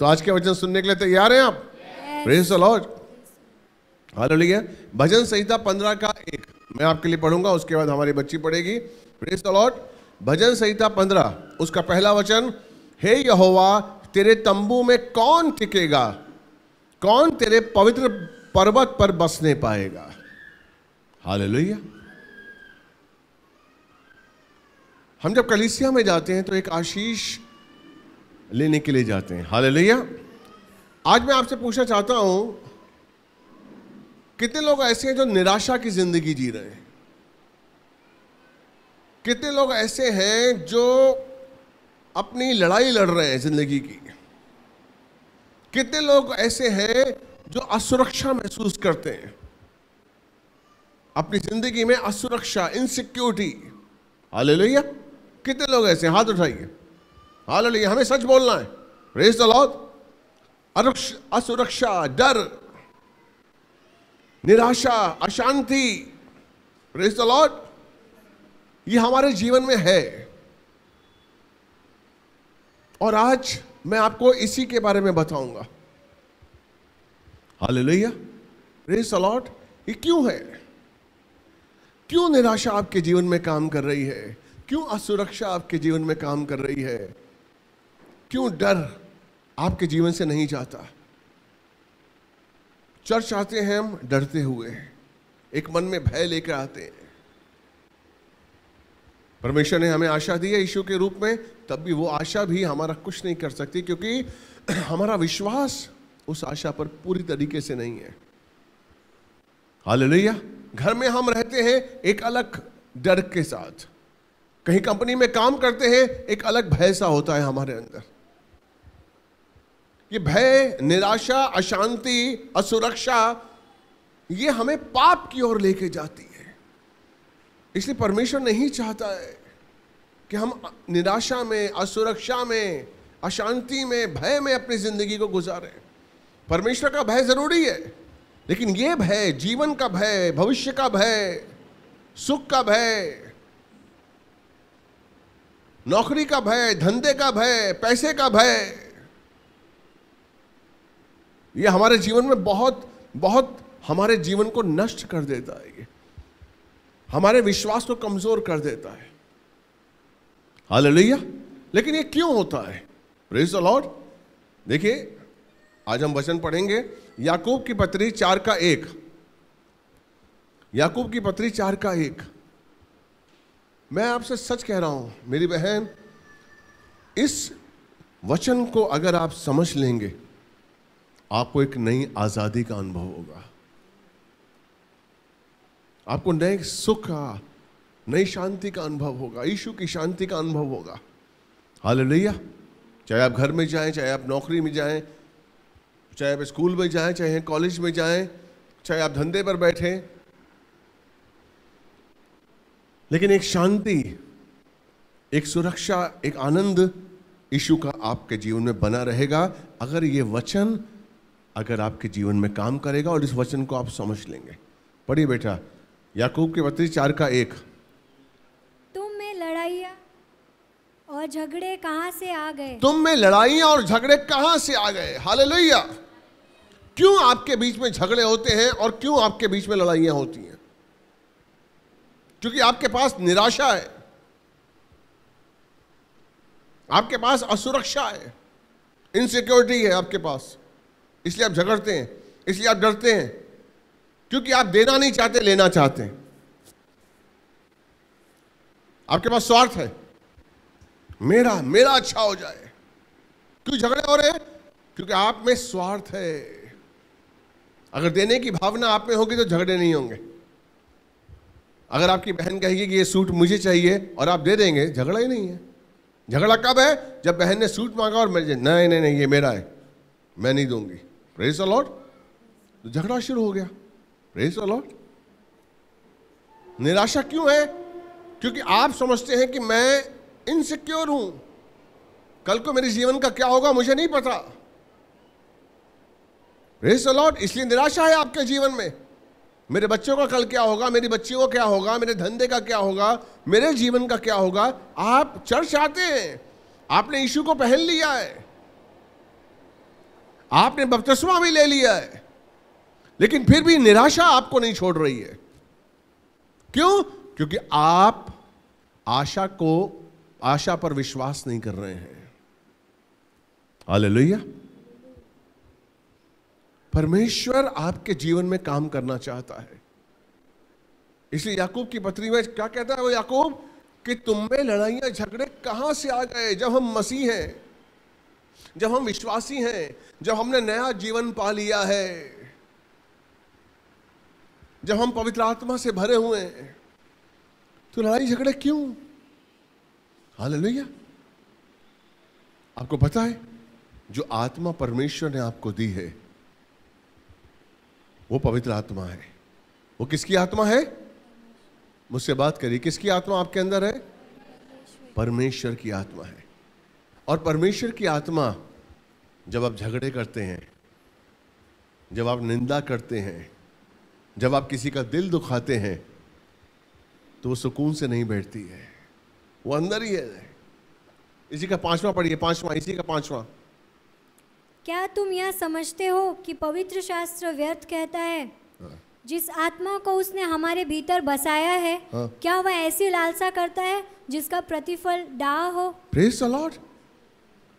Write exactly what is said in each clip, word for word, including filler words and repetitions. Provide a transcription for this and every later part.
तो आज के वचन सुनने के लिए तैयार हैं आप? Praise the Lord, hallelujah. भजन संहिता पंद्रह का एक मैं आपके लिए पढ़ूंगा, उसके बाद हमारी बच्ची पढ़ेगी। Praise the Lord. भजन संहिता पंद्रह उसका पहला वचन, हे यहोवा तेरे तंबू में कौन टिकेगा, कौन तेरे पवित्र पर्वत पर बसने पाएगा। हालेलुया। हम जब कलीसिया में जाते हैं तो एक आशीष लेने के लिए जाते हैं। हालेलुया। आज मैं आपसे पूछना चाहता हूं, कितने लोग ऐसे हैं जो निराशा की जिंदगी जी रहे हैं? कितने लोग ऐसे हैं जो अपनी लड़ाई लड़ रहे हैं जिंदगी की? कितने लोग ऐसे हैं जो असुरक्षा महसूस करते हैं अपनी जिंदगी में? असुरक्षा, इनसिक्योरिटी। हालेलुया। कितने लोग ऐसे? हाथ उठाइए। हालेलुया। हमें सच बोलना है। Praise the Lord. असुरक्षा, डर, निराशा, अशांति। Praise the Lord. ये हमारे जीवन में है। और आज मैं आपको इसी के बारे में बताऊंगा। हालेलुया। Praise the Lord. ये क्यों है? क्यों निराशा आपके जीवन में काम कर रही है? क्यों असुरक्षा आपके जीवन में काम कर रही है? क्यों डर आपके जीवन से नहीं जाता? चर्च आते हैं हम डरते हुए, एक मन में भय लेकर आते हैं। परमेश्वर ने हमें आशा दी है यीशु के रूप में, तब भी वो आशा भी हमारा कुछ नहीं कर सकती, क्योंकि हमारा विश्वास उस आशा पर पूरी तरीके से नहीं है। हालेलुया। घर में हम रहते हैं एक अलग डर के साथ, कहीं कंपनी में काम करते हैं एक अलग भय सा होता है हमारे अंदर। ये भय, निराशा, अशांति, असुरक्षा, ये हमें पाप की ओर लेके जाती है। इसलिए परमेश्वर नहीं चाहता है कि हम निराशा में, असुरक्षा में, अशांति में, भय में अपनी जिंदगी को गुजारें। परमेश्वर का भय जरूरी है, लेकिन ये भय, जीवन का भय, भविष्य का भय, सुख का भय, नौकरी का भय, धंधे का भय, पैसे का भय, ये हमारे जीवन में बहुत बहुत हमारे जीवन को नष्ट कर देता है। ये हमारे विश्वास को कमजोर कर देता है। हालेलुया। लेकिन ये क्यों होता है? Praise the Lord. देखिए आज हम वचन पढ़ेंगे याकूब की पत्री चार का एक। याकूब की पत्री चार का एक। मैं आपसे सच कह रहा हूं मेरी बहन, इस वचन को अगर आप समझ लेंगे आपको एक नई आजादी का अनुभव होगा, आपको नए सुख का, नई शांति का अनुभव होगा, यीशु की शांति का अनुभव होगा। हालेलुया। चाहे आप घर में जाएं, चाहे आप नौकरी में जाएं, चाहे आप स्कूल में जाएं, चाहे कॉलेज में जाएं, चाहे आप धंधे पर बैठे, लेकिन एक शांति, एक सुरक्षा, एक आनंद यीशु का आपके जीवन में बना रहेगा अगर ये वचन अगर आपके जीवन में काम करेगा और इस वचन को आप समझ लेंगे। पढ़िए बेटा, याकूब के पत्री चार का एक। तुम में लड़ाइयाँ और झगड़े कहाँ से आ गए? तुम में लड़ाइयाँ और झगड़े कहाँ से आ गए? हालेलुया। क्यों आपके बीच में झगड़े होते हैं और क्यों आपके बीच में लड़ाइयाँ होती हैं? क्योंकि आपके पास निराशा है, आपके पास असुरक्षा है, इनसिक्योरिटी है आपके पास, इसलिए आप झगड़ते हैं, इसलिए आप डरते हैं, क्योंकि आप देना नहीं चाहते, लेना चाहते हैं। आपके पास स्वार्थ है, मेरा मेरा अच्छा हो जाए। क्यों झगड़े हो रहे हैं? क्योंकि आप में स्वार्थ है। अगर देने की भावना आप में होगी तो झगड़े नहीं होंगे। अगर आपकी बहन कहेगी कि ये सूट मुझे चाहिए और आप दे देंगे, झगड़ा ही नहीं है। झगड़ा कब है? जब बहन ने सूट मांगा और मैं नहीं नहीं नहीं ये मेरा है, मैं नहीं दूंगी। Praise the Lord. तो झगड़ा शुरू हो गया। Praise the Lord. निराशा क्यों है? क्योंकि आप समझते हैं कि मैं इनसिक्योर हूं, कल को मेरे जीवन का क्या होगा मुझे नहीं पता। Praise the Lord. इसलिए निराशा है आपके जीवन में। मेरे बच्चों का कल क्या होगा, मेरी बच्चियों का क्या होगा, मेरे धंधे का क्या होगा, मेरे जीवन का क्या होगा। आप चर्च आते हैं, आपने यीशु को पहन लिया है, आपने बपतिस्मा भी ले लिया है, लेकिन फिर भी निराशा आपको नहीं छोड़ रही है। क्यों? क्योंकि आप आशा को, आशा पर विश्वास नहीं कर रहे हैं। हालेलुया। परमेश्वर आपके जीवन में काम करना चाहता है। इसलिए याकूब की पत्री में क्या कहता है वो याकूब कि तुम में लड़ाइयां झगड़े कहां से आ गए? जब हम मसीह हैं, जब हम विश्वासी हैं, जब हमने नया जीवन पा लिया है, जब हम पवित्र आत्मा से भरे हुए हैं, तो लड़ाई झगड़े क्यों? हालेलुया। आपको पता है जो आत्मा परमेश्वर ने आपको दी है वो पवित्र आत्मा है। वो किसकी आत्मा है? मुझसे बात करिए, किसकी आत्मा आपके अंदर है? परमेश्वर की आत्मा है। और परमेश्वर की आत्मा जब आप झगड़े करते हैं, जब आप निंदा करते हैं, जब आप किसी का दिल दुखाते हैं, तो वो सुकून से नहीं बैठती है, वो अंदर ही है। इसी का पांचवा पढ़िए, पांचवा, इसी का पांचवा। क्या तुम यह समझते हो कि पवित्र शास्त्र व्यर्थ कहता है? हाँ। जिस आत्मा को उसने हमारे भीतर बसाया है, हाँ। क्या वह ऐसी लालसा करता है जिसका प्रतिफल डाह हो? Praise the Lord.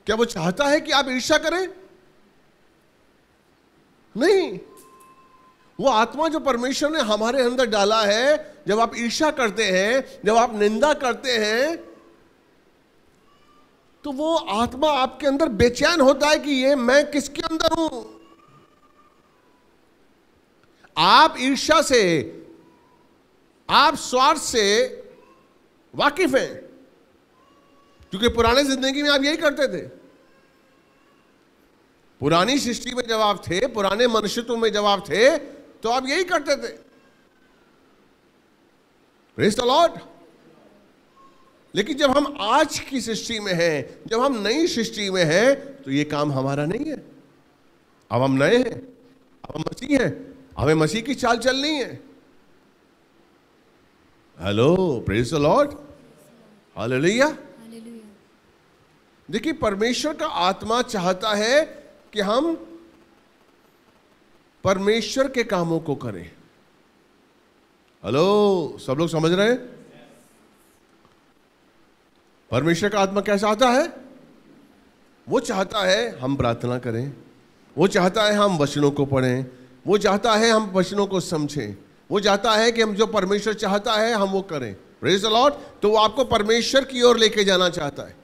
क्या वो चाहता है कि आप ईर्ष्या करें? नहीं। वो आत्मा जो परमेश्वर ने हमारे अंदर डाला है, जब आप ईर्ष्या करते हैं, जब आप निंदा करते हैं, तो वो आत्मा आपके अंदर बेचैन होता है कि ये मैं किसके अंदर हूं। आप ईर्ष्या से, आप स्वार्थ से वाकिफ हैं, क्योंकि पुराने जिंदगी में आप यही करते थे। पुरानी सृष्टि में जब आप थे, पुराने मनुष्यत्व में जब आप थे, तो आप यही करते थे। Praise the Lord. लेकिन जब हम आज की सृष्टि में हैं, जब हम नई सृष्टि में हैं, तो ये काम हमारा नहीं है। अब हम नए हैं, अब हम मसीह हैं, हमें मसीह की चाल चलनी है। Hello, praise the Lord, hallelujah. देखिए, परमेश्वर का आत्मा चाहता है कि हम परमेश्वर के कामों को करें। हेलो, सब लोग समझ रहे हैं? परमेश्वर का आत्मा क्या चाहता है? वो चाहता है हम प्रार्थना करें, वो चाहता है हम वचनों को पढ़ें, वो चाहता है हम वचनों को समझें, वो चाहता है कि हम जो परमेश्वर चाहता है हम वो करें। Praise the Lord. तो वो आपको परमेश्वर की ओर लेके जाना चाहता है,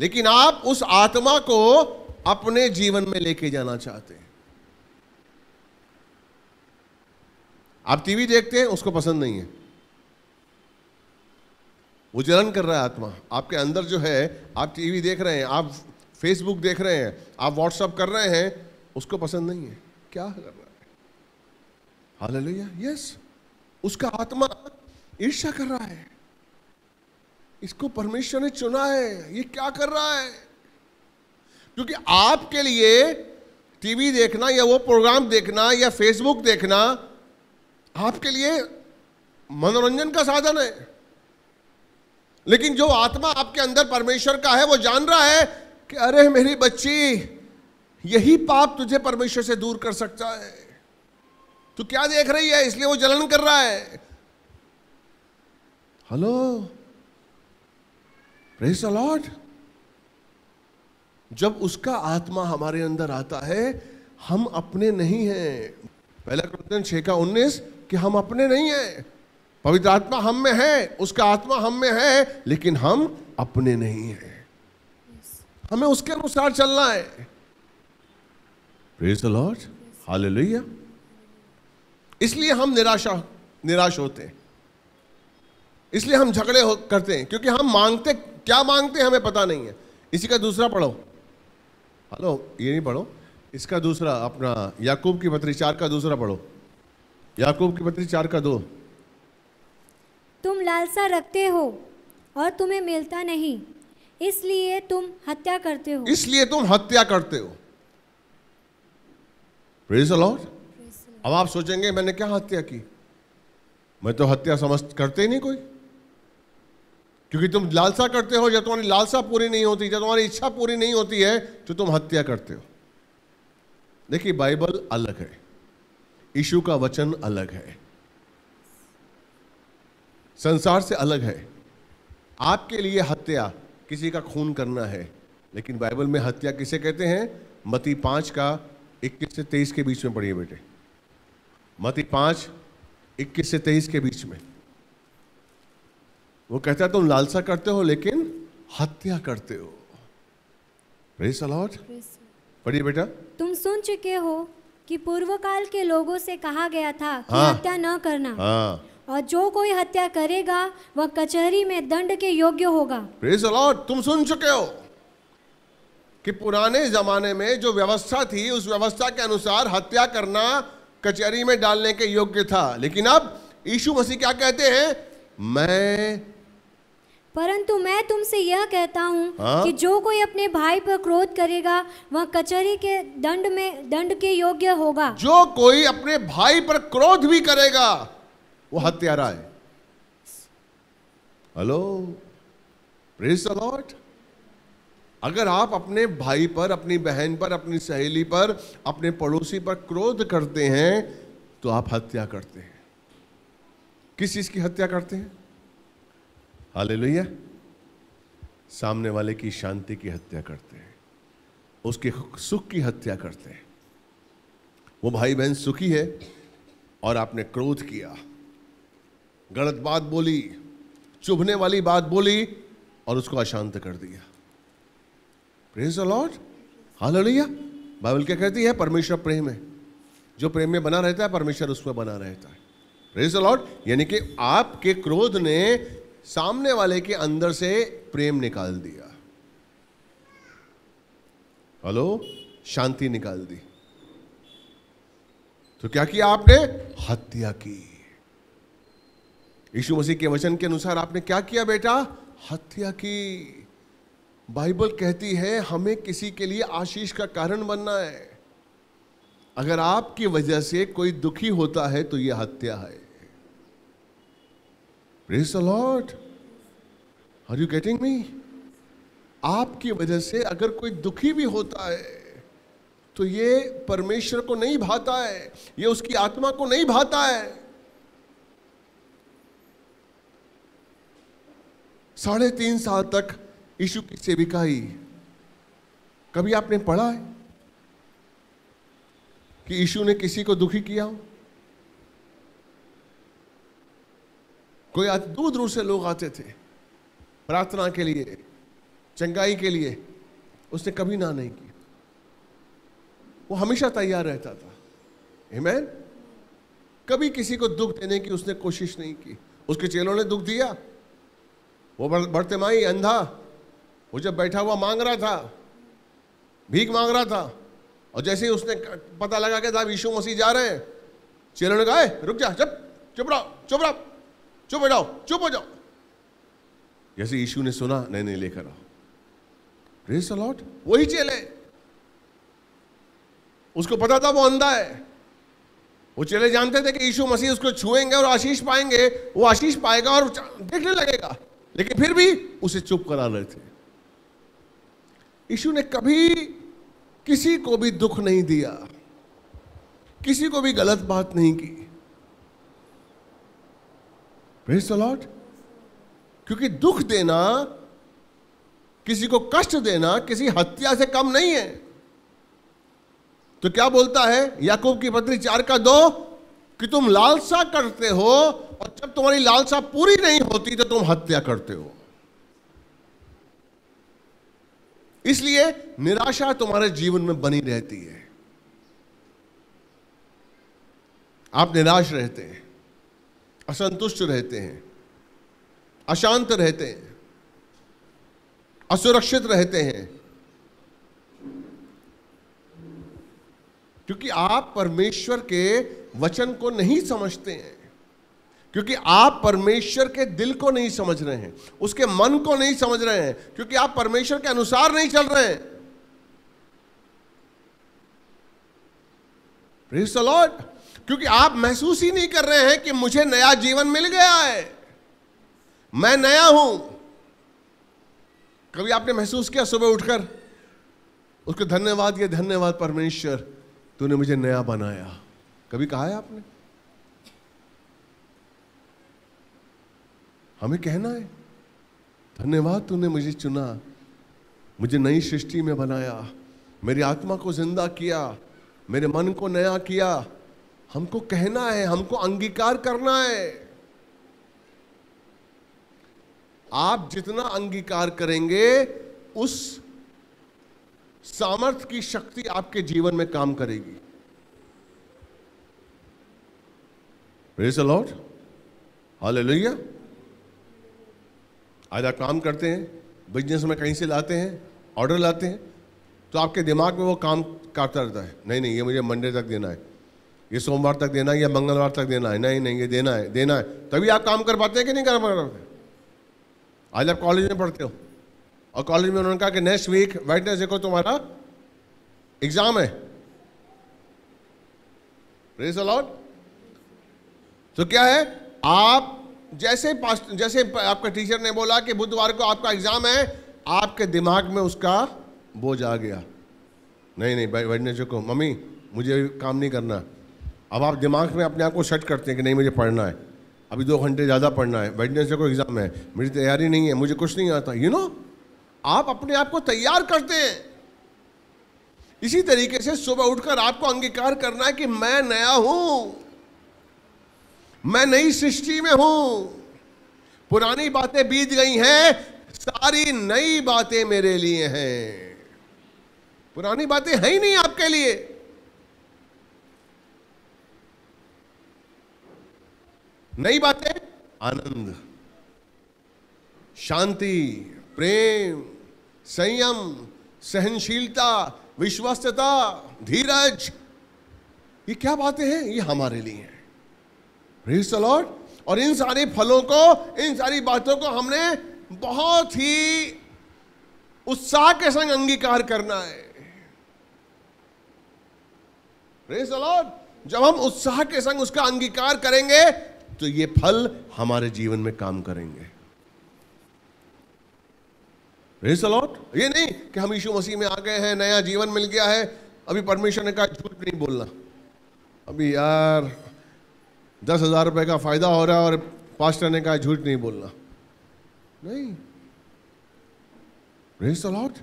लेकिन आप उस आत्मा को अपने जीवन में लेके जाना चाहते हैं। आप टीवी देखते हैं, उसको पसंद नहीं है, वो जलन कर रहा है आत्मा आपके अंदर जो है। आप टीवी देख रहे हैं, आप फेसबुक देख रहे हैं, आप व्हाट्सएप कर रहे हैं, उसको पसंद नहीं है, क्या कर रहा है। Hallelujah, yes. उसका आत्मा ईर्ष्या कर रहा है, इसको परमेश्वर ने चुना है, ये क्या कर रहा है। क्योंकि आपके लिए टीवी देखना या वो प्रोग्राम देखना या फेसबुक देखना आपके लिए मनोरंजन का साधन है, लेकिन जो आत्मा आपके अंदर परमेश्वर का है वो जान रहा है कि अरे मेरी बच्ची, यही पाप तुझे परमेश्वर से दूर कर सकता है, तू क्या देख रही है, इसलिए वो जलन कर रहा है। Hello, praise the Lord. जब उसका आत्मा हमारे अंदर आता है, हम अपने नहीं हैं। पहला कुरिन्थियों छह का उन्नीस कि हम अपने नहीं हैं। पवित्र आत्मा हम में है, उसका आत्मा हम में है, लेकिन हम अपने नहीं हैं। हमें उसके अनुसार चलना है। Praise the Lord, hallelujah. इसलिए हम निराशा निराश होते हैं, इसलिए हम झगड़े हो, करते हैं, क्योंकि हम मांगते, क्या मांगते हैं हमें पता नहीं है। इसी का दूसरा पढ़ो। हेलो, ये नहीं पढ़ो, इसका दूसरा, अपना याकूब की पत्री चार का दूसरा पढ़ो। याकूब की पत्री चार का दो। तुम लालसा रखते हो और तुम्हें मिलता नहीं, इसलिए तुम हत्या करते हो। इसलिए तुम हत्या करते हो। Praise the Lord. अब आप सोचेंगे मैंने क्या हत्या की, मैं तो हत्या समझ करते ही नहीं कोई। क्योंकि तुम लालसा करते हो, जब तुम्हारी लालसा पूरी नहीं होती, जब तुम्हारी इच्छा पूरी नहीं होती है, तो तुम हत्या करते हो। देखिए बाइबल अलग है, यीशु का वचन अलग है, संसार से अलग है। आपके लिए हत्या किसी का खून करना है, लेकिन बाइबल में हत्या किसे कहते हैं? मत्ती पाँच का इक्कीस से तेईस के बीच में पढ़िए बेटे, मत्ती पाँच इक्कीस से तेईस के बीच में। वो कहता है तुम लालसा करते हो लेकिन हत्या करते हो। Praise the Lord. पढ़िए बेटा। तुम सुन चुके हो कि पूर्व काल के लोगों से कहा गया था कि हाँ, हत्या न करना, हाँ, और जो कोई हत्या करेगा वह कचहरी में दंड के योग्य होगा। Praise the Lord. तुम सुन चुके हो कि पुराने जमाने में जो व्यवस्था थी उस व्यवस्था के अनुसार हत्या करना कचहरी में डालने के योग्य था, लेकिन अब यीशु मसीह क्या कहते हैं? मैं परंतु मैं तुमसे यह कहता हूँ हाँ? कि जो कोई अपने भाई पर क्रोध करेगा वह कचहरी के दंड में दंड के योग्य होगा। जो कोई अपने भाई पर क्रोध भी करेगा वो हत्यारा है। Hello, praise the Lord. अगर आप अपने भाई पर, अपनी बहन पर, अपनी सहेली पर, अपने पड़ोसी पर क्रोध करते हैं तो आप हत्या करते हैं। किस चीज की हत्या करते हैं? हालेलुया। सामने वाले की शांति की हत्या करते हैं, उसके सुख की हत्या करते हैं। वो भाई बहन सुखी है और आपने क्रोध किया, गलत बात बोली, चुभने वाली बात बोली और उसको अशांत कर दिया। Praise the Lord. Hallelujah. Bible क्या कहती है? परमेश्वर प्रेम है, जो प्रेम में बना रहता है परमेश्वर उसमें बना रहता है। Praise the Lord. यानी कि आपके क्रोध ने सामने वाले के अंदर से प्रेम निकाल दिया, हेलो, शांति निकाल दी। तो क्या किया आपने? हत्या की। यीशु मसीह के वचन के अनुसार आपने क्या किया बेटा? हत्या की। बाइबल कहती है हमें किसी के लिए आशीष का कारण बनना है। अगर आपकी वजह से कोई दुखी होता है तो यह हत्या है। Praise the Lord. Are you getting me? आपकी वजह से अगर कोई दुखी भी होता है तो ये परमेश्वर को नहीं भाता है, ये उसकी आत्मा को नहीं भाता है। साढ़े तीन साल तक यीशु की सेविकाई, कभी आपने पढ़ा है कि यीशु ने किसी को दुखी किया हो? कोई दूर दूर से लोग आते थे प्रार्थना के लिए, चंगाई के लिए, उसने कभी ना नहीं की, वो हमेशा तैयार रहता था। आमीन। कभी किसी को दुख देने की उसने कोशिश नहीं की। उसके चेलों ने दुख दिया, वो बरतिमाई अंधा, वो जब बैठा हुआ मांग रहा था, भीख मांग रहा था, और जैसे ही उसने पता लगा कि साहब यीशु मसीह जा रहे हैं, चेलों ने कहा रुक जा, चुप चुप रहो, चुप रहो, चुप हो जाओ, चुप हो जाओ। जैसे यीशु ने सुना, नहीं नहीं लेकर आओ। Praise the Lord. वही चेले, उसको पता था वो अंधा है, वो चेले जानते थे कि यीशु मसीह उसको छुएंगे और आशीष पाएंगे, वो आशीष पाएगा और देखने लगेगा, लेकिन फिर भी उसे चुप करा रहे थे। यीशु ने कभी किसी को भी दुख नहीं दिया, किसी को भी गलत बात नहीं की। Praise the Lord. क्योंकि दुख देना, किसी को कष्ट देना किसी हत्या से कम नहीं है। तो क्या बोलता है याकूब की पत्री चार का दो कि तुम लालसा करते हो और जब तुम्हारी लालसा पूरी नहीं होती तो तुम हत्या करते हो। इसलिए निराशा तुम्हारे जीवन में बनी रहती है, आप निराश रहते हैं, असंतुष्ट रहते हैं, अशांत रहते हैं, असुरक्षित रहते हैं, क्योंकि आप परमेश्वर के वचन को नहीं समझते हैं, क्योंकि आप परमेश्वर के दिल को नहीं समझ रहे हैं, उसके मन को नहीं समझ रहे हैं, क्योंकि आप परमेश्वर के अनुसार नहीं चल रहे हैं। Praise the Lord. क्योंकि आप महसूस ही नहीं कर रहे हैं कि मुझे नया जीवन मिल गया है, मैं नया हूं। कभी आपने महसूस किया सुबह उठकर उसको धन्यवाद, ये धन्यवाद परमेश्वर तूने मुझे नया बनाया। कभी कहा है आपने? हमें कहना है धन्यवाद तूने मुझे चुना, मुझे नई सृष्टि में बनाया, मेरी आत्मा को जिंदा किया, मेरे मन को नया किया। हमको कहना है, हमको अंगीकार करना है। आप जितना अंगीकार करेंगे उस सामर्थ्य की शक्ति आपके जीवन में काम करेगी। Praise the Lord, hallelujah. आधा काम करते हैं, बिजनेस में कहीं से लाते हैं, ऑर्डर लाते हैं, तो आपके दिमाग में वो काम काटता रहता है, नहीं नहीं ये मुझे मंडे तक देना है, ये सोमवार तक देना है, या मंगलवार तक देना है, नहीं नहीं ये देना है देना है। तभी आप काम कर पाते हैं कि नहीं कर पाते? आज आप कॉलेज में पढ़ते हो और कॉलेज में उन्होंने कहा कि नेक्स्ट वीक वेडनेसडे को तुम्हारा एग्जाम है। Praise the Lord. तो क्या है, आप जैसे जैसे आपका टीचर ने बोला कि बुधवार को आपका एग्जाम है, आपके दिमाग में उसका बोझ आ गया, नहीं नहीं भाई वेडनेसडे को मम्मी मुझे काम नहीं करना। अब आप दिमाग में अपने आप को सेट करते हैं कि नहीं मुझे पढ़ना है, अभी दो घंटे ज़्यादा पढ़ना है, वेडनेसडे को एग्ज़ाम है, मेरी तैयारी नहीं है, मुझे कुछ नहीं आता। यू नो आप अपने आप को तैयार करते हैं। इसी तरीके से सुबह उठकर आपको अंगीकार करना है कि मैं नया हूँ, मैं नई सृष्टि में हूँ, पुरानी बातें बीत गई हैं, सारी नई बातें मेरे लिए हैं। पुरानी बातें हैं ही नहीं आपके लिए। नई बातें आनंद, शांति, प्रेम, संयम, सहनशीलता, विश्वस्तता, धीरज, ये क्या बातें हैं? ये हमारे लिए हैं। Praise the Lord. और इन सारे फलों को, इन सारी बातों को हमने बहुत ही उत्साह के संग अंगीकार करना है। Praise the Lord. जब हम उत्साह के संग उसका अंगीकार करेंगे तो ये फल हमारे जीवन में काम करेंगे। Praise the Lord. ये नहीं कि हम यीशु मसीह में आ गए हैं, नया जीवन मिल गया है, अभी परमेश्वर ने कहा झूठ नहीं बोलना, अभी यार दस हजार रुपये का फायदा हो रहा है और पास्टर ने कहा झूठ नहीं बोलना। नहीं। Praise the Lord.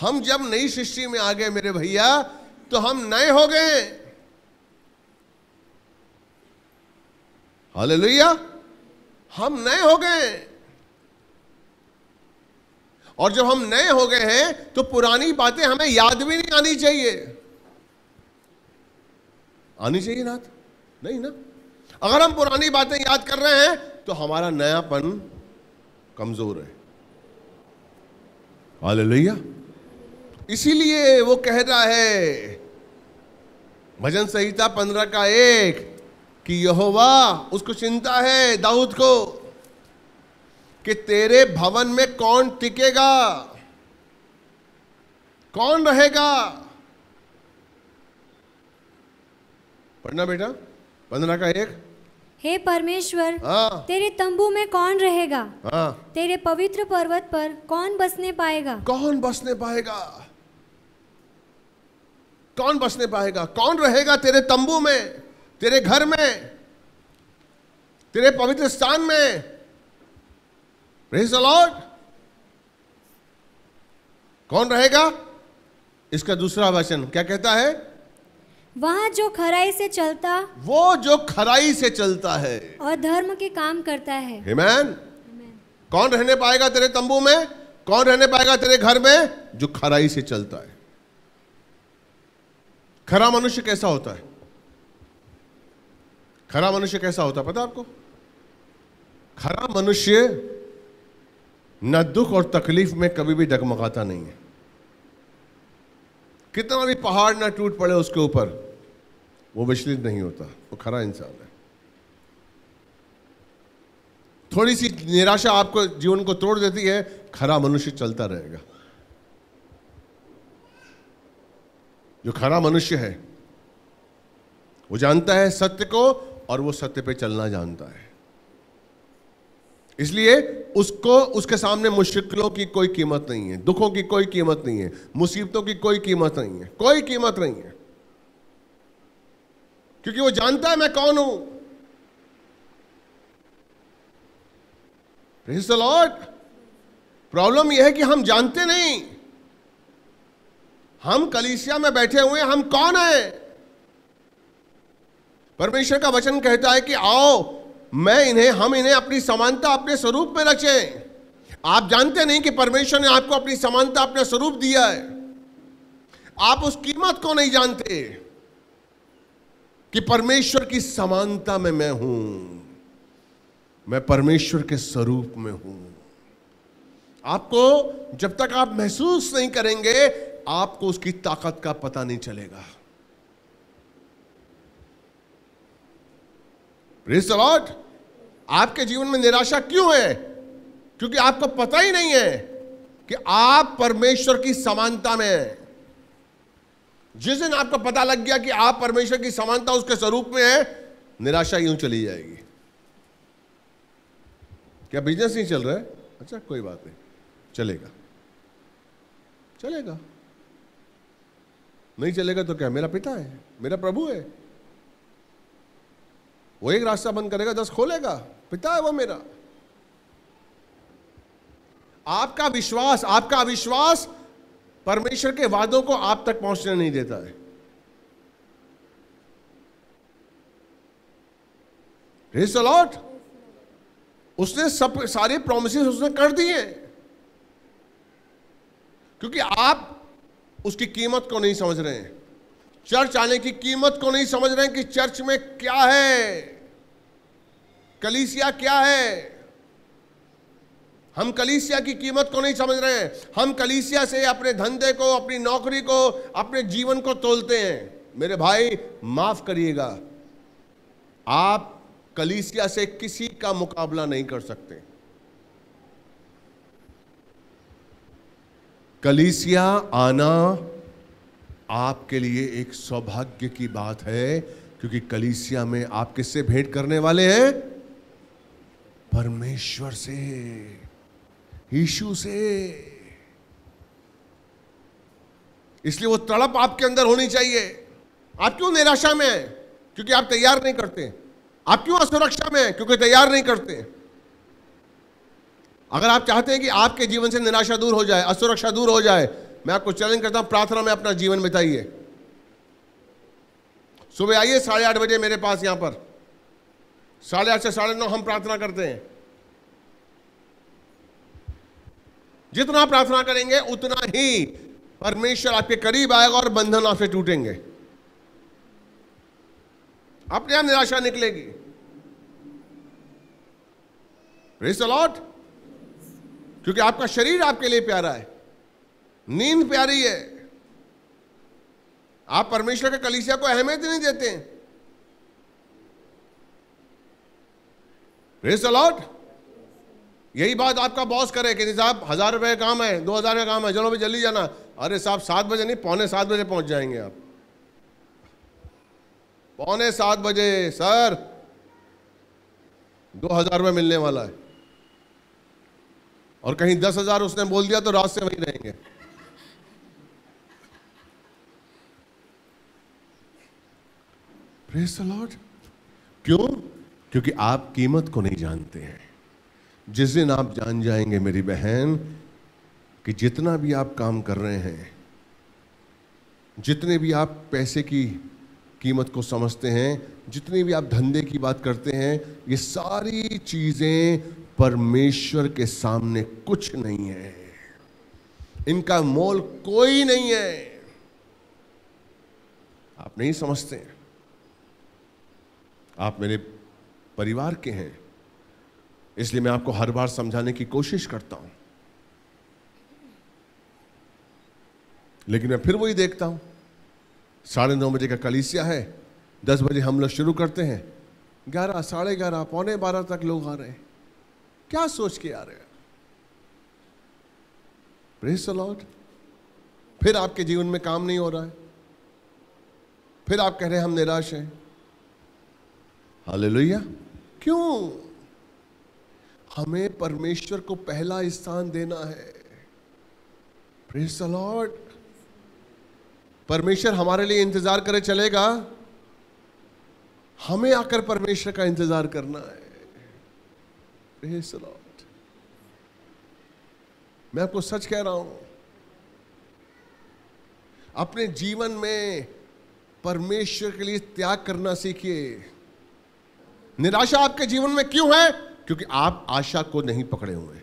हम जब नई सृष्टि में आ गए मेरे भैया, तो हम नए हो गए। हालेलुया। हम नए हो गए। और जब हम नए हो गए हैं तो पुरानी बातें हमें याद भी नहीं आनी चाहिए। आनी चाहिए ना? नहीं ना। अगर हम पुरानी बातें याद कर रहे हैं तो हमारा नयापन कमजोर है। हालेलुया। इसीलिए वो कह रहा है भजन संहिता पंद्रह का एक कि यहोवा, उसको चिंता है दाऊद को कि तेरे भवन में कौन टिकेगा, कौन रहेगा। पढ़ना बेटा, पंद्रह का एक। हे परमेश्वर, हाँ, तेरे तंबू में कौन रहेगा, हाँ, तेरे पवित्र पर्वत पर कौन बसने पाएगा। कौन बसने पाएगा, कौन बसने पाएगा, कौन रहेगा तेरे तंबू में, तेरे घर में, तेरे पवित्र स्थान में। Praise the Lord. कौन रहेगा? इसका दूसरा वचन क्या कहता है? वहाँ जो खराई से चलता, वो जो खराई से चलता है और धर्म के काम करता है। आमीन। कौन रहने पाएगा तेरे तंबू में, कौन रहने पाएगा तेरे घर में? जो खराई से चलता है। खरा मनुष्य कैसा होता है? खरा मनुष्य कैसा होता है पता है आपको? खरा मनुष्य न दुख और तकलीफ में कभी भी डगमगाता नहीं है। कितना भी पहाड़ ना टूट पड़े उसके ऊपर, वो विचलित नहीं होता। वो खरा इंसान है। थोड़ी सी निराशा आपको जीवन को तोड़ देती है, खरा मनुष्य चलता रहेगा। जो खरा मनुष्य है वो जानता है सत्य को और वो सत्य पे चलना जानता है। इसलिए उसको उसके सामने मुश्किलों की कोई कीमत नहीं है, दुखों की कोई कीमत नहीं है, मुसीबतों की कोई कीमत नहीं है, कोई कीमत नहीं है, क्योंकि वो जानता है मैं कौन हूं। Praise the Lord. प्रॉब्लम यह है कि हम जानते नहीं, हम कलीसिया में बैठे हुए हैं, हम कौन हैं। परमेश्वर का वचन कहता है कि आओ मैं इन्हें हम इन्हें अपनी समानता अपने स्वरूप में रचें। आप जानते नहीं कि परमेश्वर ने आपको अपनी समानता अपना स्वरूप दिया है, आप उस कीमत को नहीं जानते कि परमेश्वर की समानता में मैं हूं, मैं परमेश्वर के स्वरूप में हूं। आपको जब तक आप महसूस नहीं करेंगे आपको उसकी ताकत का पता नहीं चलेगा। Praise the Lord. आपके जीवन में निराशा क्यों है? क्योंकि आपको पता ही नहीं है कि आप परमेश्वर की समानता में हैं। जिस दिन आपको पता लग गया कि आप परमेश्वर की समानता उसके स्वरूप में है, निराशा यूं चली जाएगी। क्या बिजनेस नहीं चल रहा है? अच्छा कोई बात नहीं, चलेगा चलेगा, नहीं चलेगा तो क्या, मेरा पिता है, मेरा प्रभु है, वो एक रास्ता बंद करेगा दस खोलेगा, पिता है वो मेरा। आपका विश्वास, आपका अविश्वास परमेश्वर के वादों को आप तक पहुंचने नहीं देता है। Praise the Lord. उसने सब सारे प्रॉमिसेस उसने कर दिए, क्योंकि आप उसकी कीमत को नहीं समझ रहे हैं, चर्च आने की कीमत को नहीं समझ रहे हैं कि चर्च में क्या है, कलीसिया क्या है। हम कलीसिया की कीमत को नहीं समझ रहे हैं, हम कलीसिया से अपने धंधे को, अपनी नौकरी को, अपने जीवन को तोलते हैं। मेरे भाई माफ करिएगा, आप कलीसिया से किसी का मुकाबला नहीं कर सकते। कलीसिया आना आपके लिए एक सौभाग्य की बात है, क्योंकि कलीसिया में आप किससे भेंट करने वाले हैं? परमेश्वर से, यीशु से। इसलिए वो तड़प आपके अंदर होनी चाहिए। आप क्यों निराशा में हैं? क्योंकि आप तैयार नहीं करते। आप क्यों असुरक्षा में हैं? क्योंकि तैयार नहीं करते। अगर आप चाहते हैं कि आपके जीवन से निराशा दूर हो जाए, असुरक्षा दूर हो जाए, मैं आपको चैलेंज करता हूं, प्रार्थना में अपना जीवन बिताइए। सुबह आइए साढ़े आठ बजे मेरे पास, यहां पर साढ़े आठ से साढ़े नौ हम प्रार्थना करते हैं। जितना प्रार्थना करेंगे उतना ही परमेश्वर आपके करीब आएगा और बंधन आपसे टूटेंगे, अपने आप निराशा निकलेगी। Praise the Lord. क्योंकि आपका शरीर आपके लिए प्यारा है, नींद प्यारी है। आप परमेश्वर के कलीसिया को अहमियत नहीं देते हैं। Praise the Lord. यही बात आपका बॉस करे कि साहब हजार रुपये का काम है, दो हजार का काम है, चलो भाई जल्दी जाना। अरे साहब सात बजे नहीं, पौने सात बजे पहुंच जाएंगे आप। पौने सात बजे सर दो हजार रुपये मिलने वाला है, और कहीं दस हजार उसने बोल दिया तो रात से वहीं रहेंगे। Praise the Lord. क्यों? क्योंकि आप कीमत को नहीं जानते हैं। जिस दिन आप जान जाएंगे मेरी बहन कि जितना भी आप काम कर रहे हैं, जितने भी आप पैसे की कीमत को समझते हैं, जितनी भी आप धंधे की बात करते हैं, ये सारी चीज़ें परमेश्वर के सामने कुछ नहीं है, इनका मोल कोई नहीं है। आप नहीं समझते। आप मेरे परिवार के हैं, इसलिए मैं आपको हर बार समझाने की कोशिश करता हूं, लेकिन मैं फिर वही देखता हूं। साढ़े नौ बजे का कलीसिया है, दस बजे हम लोग शुरू करते हैं, ग्यारह साढ़े ग्यारह पौने बारह तक लोग आ रहे हैं। क्या सोच के आ रहे हैं? Praise the Lord. फिर आपके जीवन में काम नहीं हो रहा है, फिर आप कह रहे हैं हम निराश हैं। हालेलुया। क्यों? हमें परमेश्वर को पहला स्थान देना है। Praise the Lord. परमेश्वर हमारे लिए इंतजार करे चलेगा, हमें आकर परमेश्वर का इंतजार करना है। Praise the Lord. मैं आपको सच कह रहा हूं, अपने जीवन में परमेश्वर के लिए त्याग करना सीखिए। निराशा आपके जीवन में क्यों है? क्योंकि आप आशा को नहीं पकड़े हुए।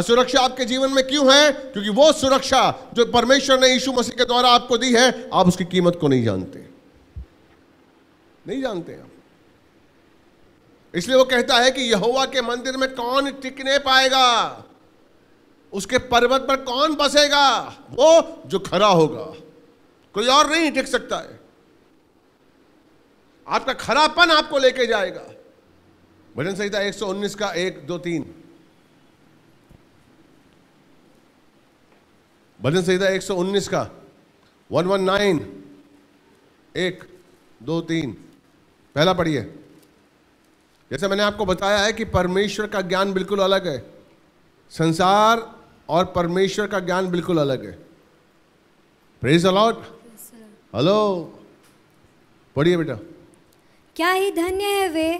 असुरक्षा आपके जीवन में क्यों है? क्योंकि वो सुरक्षा जो परमेश्वर ने यीशु मसीह के द्वारा आपको दी है, आप उसकी कीमत को नहीं जानते, नहीं जानते आप। इसलिए वो कहता है कि यहोवा के मंदिर में कौन टिकने पाएगा, उसके पर्वत पर कौन बसेगा? वो जो खरा होगा, कोई और नहीं टिक सकता है। आपका खरापन आपको लेके जाएगा। भजन संहिता एक सौ उन्नीस का एक दो तीन, भजन संहिता एक सौ उन्नीस का एक सौ उन्नीस एक दो तीन पहला पढ़िए। जैसे मैंने आपको बताया है कि परमेश्वर का ज्ञान बिल्कुल अलग है, संसार और परमेश्वर का ज्ञान बिल्कुल अलग है। Praise the Lord. हेलो, पढ़िए बेटा। क्या ही धन्य है वे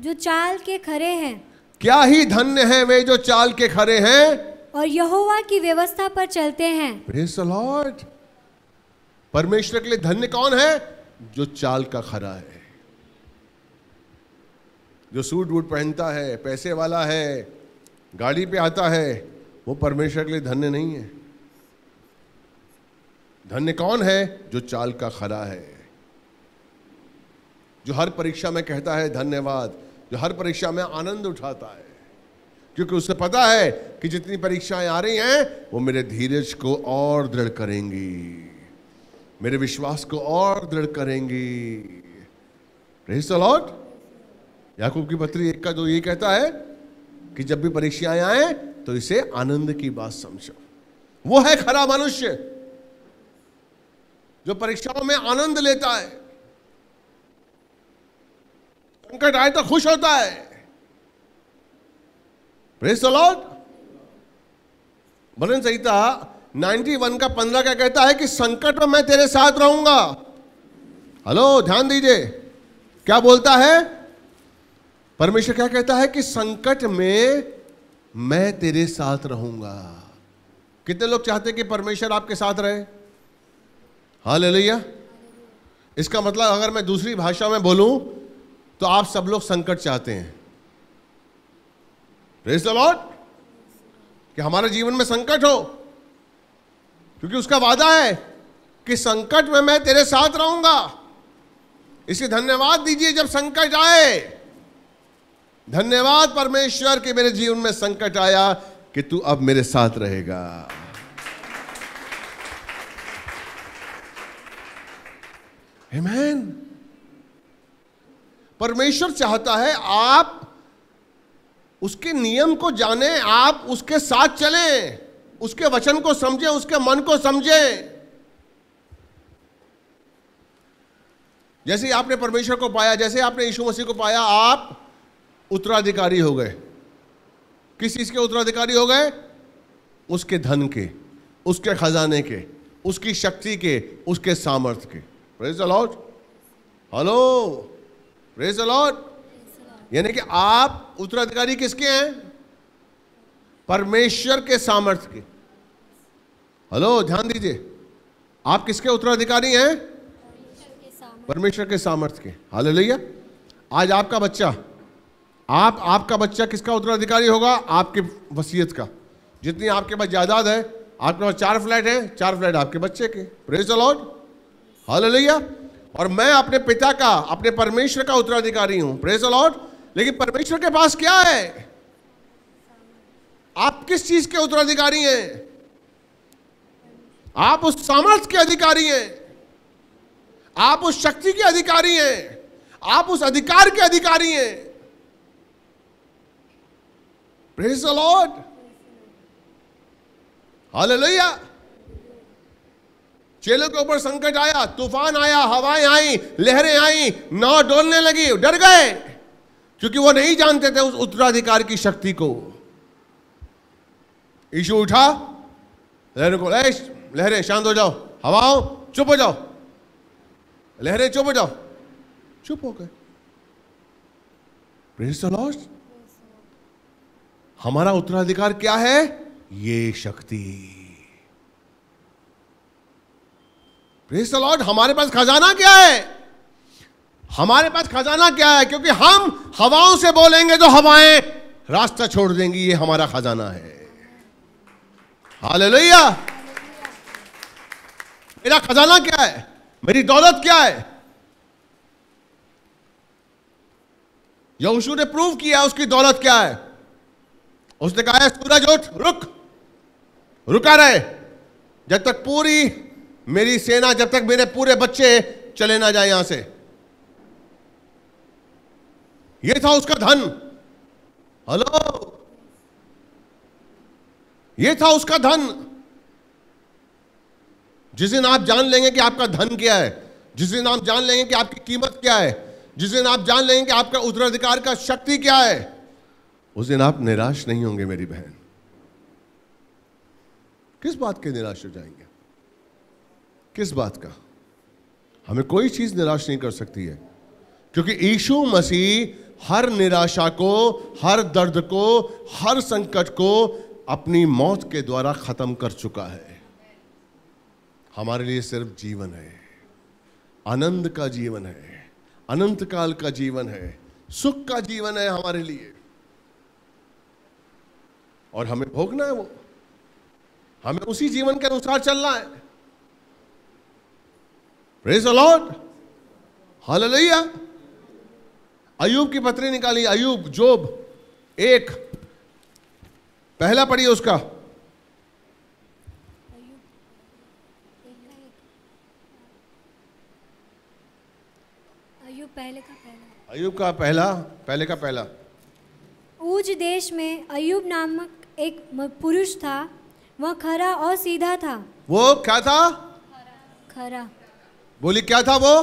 जो चाल के खरे हैं, क्या ही धन्य है वे जो चाल के खरे हैं और यहोवा की व्यवस्था पर चलते हैं। Praise the Lord. परमेश्वर के लिए धन्य कौन है? जो चाल का खरा है, जो सूट वूट पहनता है, पैसे वाला है, गाड़ी पे आता है, वो परमेश्वर के लिए धन्य नहीं है। धन्य कौन है? जो चाल का खरा है, जो हर परीक्षा में कहता है धन्यवाद, जो हर परीक्षा में आनंद उठाता है, क्योंकि उसे पता है कि जितनी परीक्षाएं आ रही हैं वो मेरे धीरज को और दृढ़ करेंगी, मेरे विश्वास को और दृढ़ करेंगी। Praise the Lord. याकूब की पत्री एक का दो ये कहता है कि जब भी परीक्षाएं आए तो इसे आनंद की बात समझो। वो है खरा मनुष्य जो परीक्षाओं में आनंद लेता है, संकट आए तो खुश होता है। Praise the Lord. भजन संहिता इक्यानवे का पंद्रह का कहता है कि संकट में मैं तेरे साथ रहूंगा। हेलो, ध्यान दीजिए क्या बोलता है परमेश्वर, क्या कहता है कि संकट में मैं तेरे साथ रहूंगा। कितने लोग चाहते कि परमेश्वर आपके साथ रहे? हालेलुया। इसका मतलब अगर मैं दूसरी भाषा में बोलूं तो आप सब लोग संकट चाहते हैं। Praise the Lord. कि हमारे जीवन में संकट हो, क्योंकि उसका वादा है कि संकट में मैं तेरे साथ रहूंगा। इसे धन्यवाद दीजिए जब संकट आए। धन्यवाद परमेश्वर कि मेरे जीवन में संकट आया कि तू अब मेरे साथ रहेगा। आमीन। परमेश्वर चाहता है आप उसके नियम को जाने, आप उसके साथ चलें, उसके वचन को समझें, उसके मन को समझें। जैसे आपने परमेश्वर को पाया, जैसे आपने यीशु मसीह को पाया, आप उत्तराधिकारी हो गए। किस चीज के उत्तराधिकारी हो गए? उसके धन के, उसके खजाने के, उसकी शक्ति के, उसके सामर्थ्य के। Praise the Lord. Hello, praise the Lord. यानी कि आप उत्तराधिकारी किसके हैं? परमेश्वर के सामर्थ्य के। हेलो, ध्यान दीजिए, आप किसके उत्तराधिकारी हैं? परमेश्वर के सामर्थ्य के। हालेलुया। आज आपका बच्चा, आप आपका बच्चा किसका उत्तराधिकारी होगा? आपकी वसीयत का। जितनी आपके पास जायदाद है, आपके पास चार फ्लैट है, चार फ्लैट आपके बच्चे के। Praise the Lord. हालेलुया। और मैं अपने पिता का, अपने परमेश्वर का उत्तराधिकारी हूं। Praise the Lord. लेकिन परमेश्वर के पास क्या है? आप किस चीज के उत्तराधिकारी हैं? आप उस सामर्थ्य के अधिकारी हैं, आप उस शक्ति के अधिकारी हैं, आप उस अधिकार के अधिकारी हैं। Praise the Lord. हालेलुया। चेलों के ऊपर संकट आया, तूफान आया, हवाएं आई, लहरें आई, नाव डोलने लगी, डर गए। क्योंकि वो नहीं जानते थे उस उत्तराधिकार की शक्ति को। यीशु उठा, लहरों को, लहरें शांत हो जाओ, हवाओं चुप हो जाओ, लहरें चुप हो जाओ, चुप हो गए। Praise the Lord. हमारा उत्तराधिकार क्या है? ये शक्ति। Praise the Lord. हमारे पास खजाना क्या है? हमारे पास खजाना क्या है? क्योंकि हम हवाओं से बोलेंगे तो हवाएं रास्ता छोड़ देंगी। ये हमारा खजाना है। हालेलुया। मेरा खजाना क्या है? मेरी दौलत क्या है? यहोशू ने प्रूव किया उसकी दौलत क्या है। उसने कहा है, सूरज उठ, रुक, रुका रहे जब तक पूरी मेरी सेना, जब तक मेरे पूरे बच्चे चले ना जाए यहां से। ये था उसका धन। हेलो, ये था उसका धन। जिस दिन आप जान लेंगे कि आपका धन क्या है, जिस दिन आप जान लेंगे कि आपकी कीमत क्या है, जिस दिन आप जान लेंगे कि आपका उत्तराधिकार का शक्ति क्या है, उस दिन आप निराश नहीं होंगे। मेरी बहन, किस बात के निराश हो जाएंगे? किस बात का? हमें कोई चीज निराश नहीं कर सकती है, क्योंकि यीशु मसीह हर निराशा को, हर दर्द को, हर संकट को अपनी मौत के द्वारा खत्म कर चुका है। हमारे लिए सिर्फ जीवन है, आनंद का जीवन है, अनंत काल का जीवन है, सुख का जीवन है हमारे लिए। और हमें भोगना है वो, हमें उसी जीवन के अनुसार चलना है। Praise the Lord. हालेलुया। अय्यूब की पत्री निकाली, अय्यूब, जोब एक, पहला पढ़िए उसका। पहले का पहला, अय्यूब का पहला, पहले का पहला। ऊज देश में अय्यूब नामक एक पुरुष था, वह खरा और सीधा था। वो क्या था? खरा। बोली क्या था वो?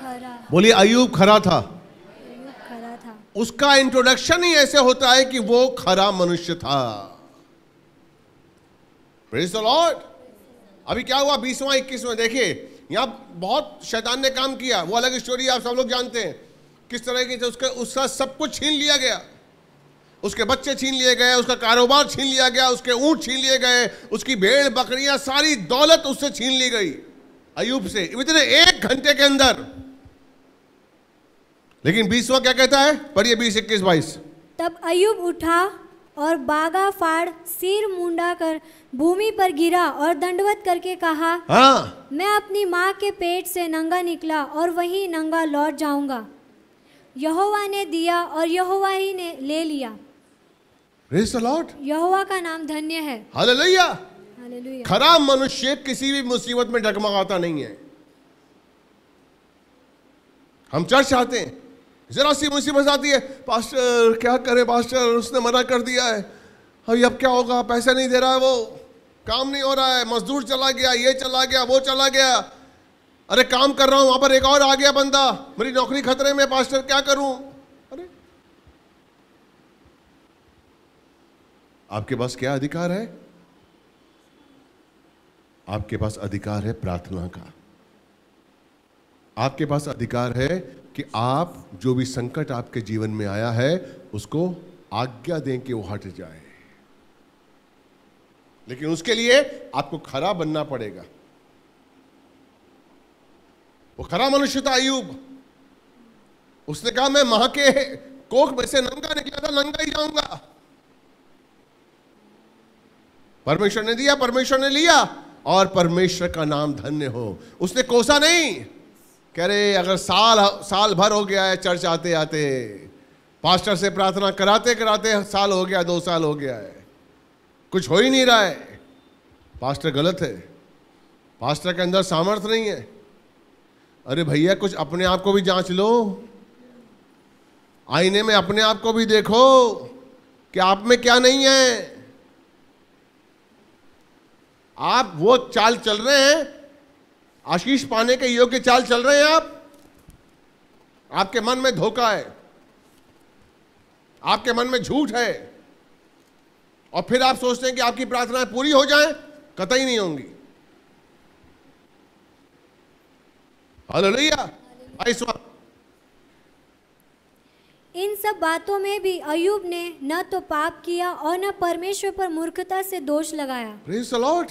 खरा। बोली अय्यूब खरा था। अय्यूब खरा था। उसका इंट्रोडक्शन ही ऐसे होता है कि वो खरा मनुष्य था। Praise the Lord. अभी क्या हुआ? बीसवां इक्कीसवां देखिए। यहाँ बहुत शैतान ने काम किया, वो अलग स्टोरी आप सब लोग जानते हैं। किस तरह की उसका उसका सब कुछ छीन लिया गया, उसके बच्चे छीन लिए गए, उसका कारोबार छीन लिया गया, उसके ऊंट छीन लिए गए, उसकी भेड़ बकरियां, सारी दौलत उससे छीन ली गई, अय्यूब से, इतने एक घंटे के अंदर। लेकिन बीसवा क्या कहता है? पढ़िए बीस इक्कीस बाईस। तब अय्यूब उठा और बागा फाड़ सिर मुंडा कर भूमि पर गिरा और दंडवत करके कहा, हाँ, मैं अपनी माँ के पेट से नंगा निकला और वही नंगा लौट जाऊंगा। यहोवा ने दिया और यहोवा ही ने ले लिया। Praise the Lord. यहोवा का नाम धन्य है। हालेलुया। हालेलुया। खरा मनुष्य किसी भी मुसीबत में डगमगाता नहीं है। हम चर्च आते हैं, जरा सी मुसीबत आती है, पास्टर क्या करे, पास्टर उसने मना कर दिया है, अभी अब क्या होगा, पैसा नहीं दे रहा है, वो काम नहीं हो रहा है, मजदूर चला गया, ये चला गया, वो चला गया, अरे काम कर रहा हूँ वहाँ पर एक और आ गया बंदा, मेरी नौकरी खतरे में, पास्टर क्या करूँ। अरे आपके पास क्या अधिकार है? आपके पास अधिकार है प्रार्थना का। आपके पास अधिकार है कि आप जो भी संकट आपके जीवन में आया है उसको आज्ञा दें कि वो हट जाए। लेकिन उसके लिए आपको खरा बनना पड़ेगा। वो खरा मनुष्य था अय्यूब। उसने कहा, मैं मां के कोख में से नंगा निकला था, नंगा ही जाऊंगा। परमेश्वर ने दिया, परमेश्वर ने लिया, और परमेश्वर का नाम धन्य हो। उसने कोसा नहीं, कह रहे अगर साल साल भर हो गया है चर्च आते आते, पास्टर से प्रार्थना कराते कराते साल हो गया, दो साल हो गया है, कुछ हो ही नहीं रहा है, पास्टर गलत है, पास्टर के अंदर सामर्थ्य नहीं है। अरे भैया, कुछ अपने आप को भी जांच लो, आईने में अपने आप को भी देखो कि आप में क्या नहीं है। आप वो चाल चल रहे हैं, आशीष पाने के योग्य चाल चल रहे हैं आप, आपके मन में धोखा है, आपके मन में झूठ है और फिर आप सोचते हैं कि आपकी प्रार्थनाएं पूरी हो जाएं, कतई नहीं होंगी। हालेलुया। इन सब बातों में भी अय्यूब ने न तो पाप किया और न परमेश्वर पर मूर्खता से दोष लगाया। Praise the Lord.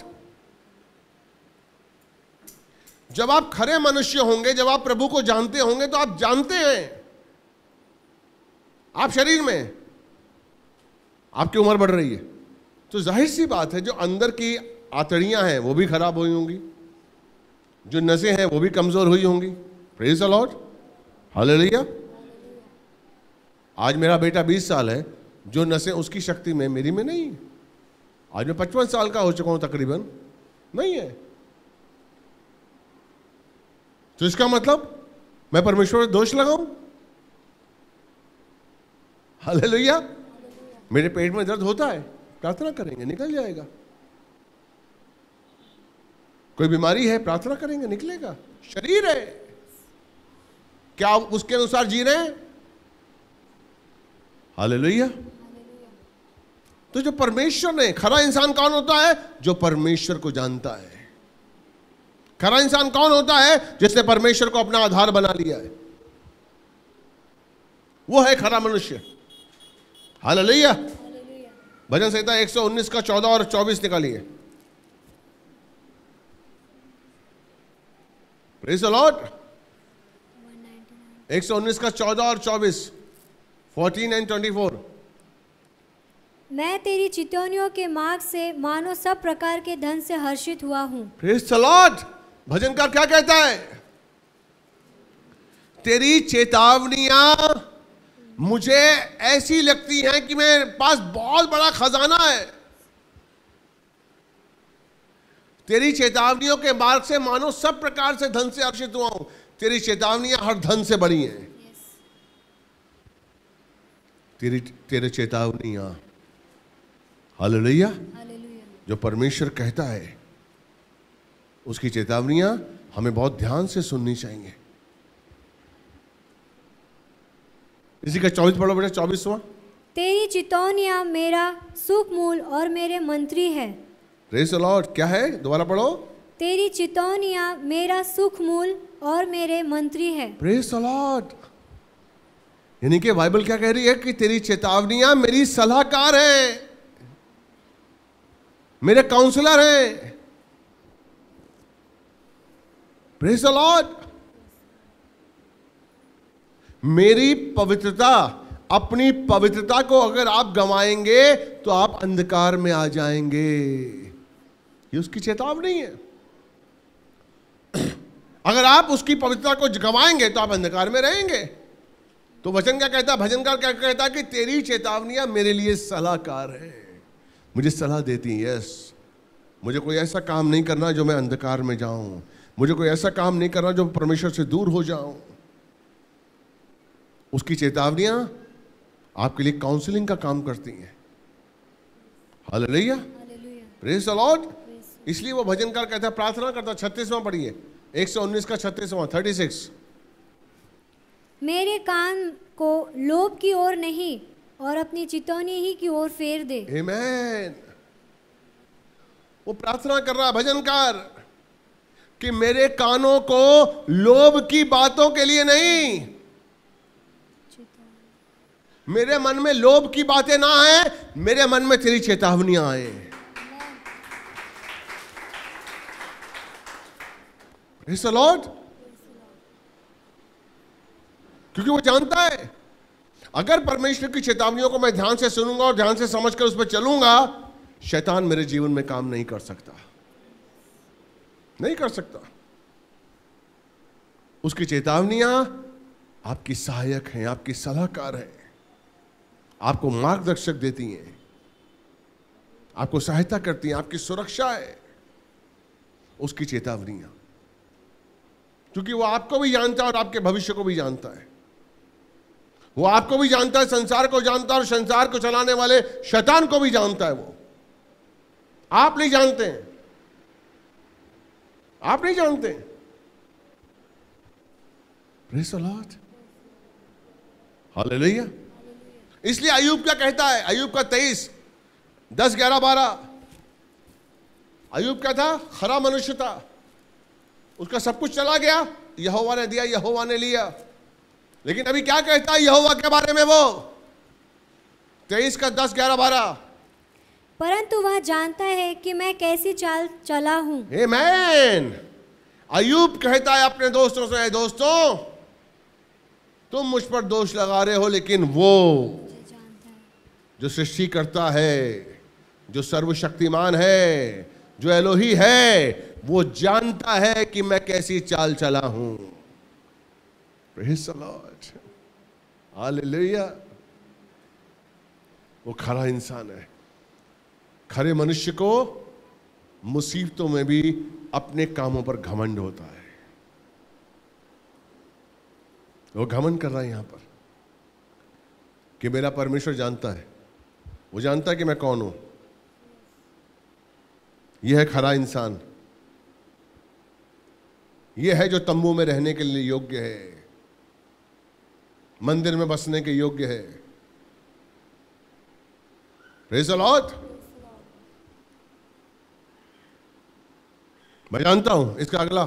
जब आप खरे मनुष्य होंगे, जब आप प्रभु को जानते होंगे, तो आप जानते हैं आप शरीर में आपकी उम्र बढ़ रही है, तो जाहिर सी बात है जो अंदर की आतड़ियां हैं वो भी खराब हुई होंगी, जो नसें हैं वो भी कमजोर हुई होंगी। Praise the Lord. हालेलुया। आज मेरा बेटा बीस साल है, जो नसें उसकी शक्ति में, मेरी में नहीं है। आज मैं पचपन साल का हो चुका हूं तकरीबन, नहीं है। तो इसका मतलब मैं परमेश्वर पर दोष लगाऊं? हालेलुया। मेरे पेट में दर्द होता है, प्रार्थना करेंगे निकल जाएगा। कोई बीमारी है, प्रार्थना करेंगे निकलेगा। शरीर है, क्या आप उसके अनुसार जी रहे हैं? हालेलुया। तो जो परमेश्वर ने, खरा इंसान कौन होता है? जो परमेश्वर को जानता है। खरा इंसान कौन होता है? जिसने परमेश्वर को अपना आधार बना लिया है, वो है खरा मनुष्य। हालेलुया। भजन संहिता एक सौ उन्नीस का चौदह और चौबीस निकालिए। Praise the Lord. एक सौ उन्नीस का चौदह और चौबीस, चौदह और चौबीस। मैं तेरी चितौनियों के मार्ग से मानो सब प्रकार के धन से हर्षित हुआ हूं। Praise the Lord. भजनकार क्या कहता है? तेरी चेतावनियां मुझे ऐसी लगती है कि मेरे पास बहुत बड़ा खजाना है। तेरी चेतावनियों के मार्ग से मानो सब प्रकार से धन से हर्षित हुआ हूं। तेरी चेतावनियां हर धन से बड़ी हैं। yes. तेरी तेरे चेतावनियां। हालेलुया। जो परमेश्वर कहता है उसकी चेतावनियां हमें बहुत ध्यान से सुननी चाहिए। इसी का चौबीस पढ़ो बेटा, चौबीसवां। तेरी चितौनियां मेरा सुख मूल और मेरे मंत्री है। Praise the Lord. क्या है? दोबारा पढ़ो। तेरी चितौनियां मेरा सुख मूल और मेरे मंत्री है। Praise the Lord. यानी कि बाइबल क्या कह रही है कि तेरी चेतावनियां मेरी सलाहकार है, मेरे काउंसलर है। Praise the Lord. मेरी पवित्रता, अपनी पवित्रता को अगर आप गंवाएंगे तो आप अंधकार में आ जाएंगे, ये उसकी चेतावनी है। अगर आप उसकी पवित्रता को गंवाएंगे तो आप अंधकार में रहेंगे। तो वचन क्या कहता है, भजनकार क्या कहता है कि तेरी चेतावनियां मेरे लिए सलाहकार है, मुझे सलाह देती है। यस, मुझे कोई ऐसा काम नहीं करना जो मैं अंधकार में जाऊं, मुझे कोई ऐसा काम नहीं करना जो परमेश्वर से दूर हो जाऊं। उसकी चेतावनियां आपके लिए काउंसलिंग का काम करती हैं। हालेलुया। Praise the Lord. इसलिए वो भजनकार कहता है, प्रार्थना करता है। छत्तीसवां पढ़िए, एक सौ उन्नीस का छत्तीसवां, छत्तीस। मेरे कान को लोभ की ओर नहीं और अपनी चितौनी ही की ओर फेर दे। आमीन। वो प्रार्थना कर रहा है भजनकार कि मेरे कानों को लोभ की बातों के लिए नहीं, मेरे मन में लोभ की बातें ना आए, मेरे मन में तेरी चेतावनियां आए। Praise the Lord. क्योंकि वो जानता है अगर परमेश्वर की चेतावनियों को मैं ध्यान से सुनूंगा और ध्यान से समझकर उस पर चलूंगा, शैतान मेरे जीवन में काम नहीं कर सकता, नहीं कर सकता। उसकी चेतावनियां आपकी सहायक हैं, आपकी सलाहकार हैं, आपको मार्गदर्शक देती हैं, आपको सहायता करती हैं, आपकी सुरक्षा है उसकी चेतावनियां। क्योंकि वो आपको भी जानता है और आपके भविष्य को भी जानता है। वो आपको भी जानता है, संसार को जानता है, और संसार को चलाने वाले शैतान को भी जानता है। वो आप नहीं जानते हैं, आप नहीं जानते हैं। Praise the Lord. हालेलुया। इसलिए अय्यूब क्या कहता है, अय्यूब का तेईस दस ग्यारह बारह, अय्यूब क्या था, खरा मनुष्य था, उसका सब कुछ चला गया, यहोवा ने दिया, यहोवा ने लिया। लेकिन अभी क्या कहता है यहोवा के बारे में वो, तेईस का दस ग्यारह बारह, परंतु वह जानता है कि मैं कैसी चाल चला हूं। आमीन। अय्यूब कहता है अपने दोस्तों से, दोस्तों तुम मुझ पर दोष लगा रहे हो, लेकिन वो जो सृष्टि करता है, जो सर्वशक्तिमान है, जो एलोही है, वो जानता है कि मैं कैसी चाल चला हूं। Praise the Lord, hallelujah. वो खरा इंसान है। खरे मनुष्य को मुसीबतों में भी अपने कामों पर घमंड होता है। वो घमंड कर रहा है यहां पर कि मेरा परमेश्वर जानता है, वो जानता है कि मैं कौन हूं। यह है खरा इंसान, यह है जो तंबू में रहने के लिए योग्य है, मंदिर में बसने के योग्य है। Praise the Lord. मैं जानता हूं। इसका अगला,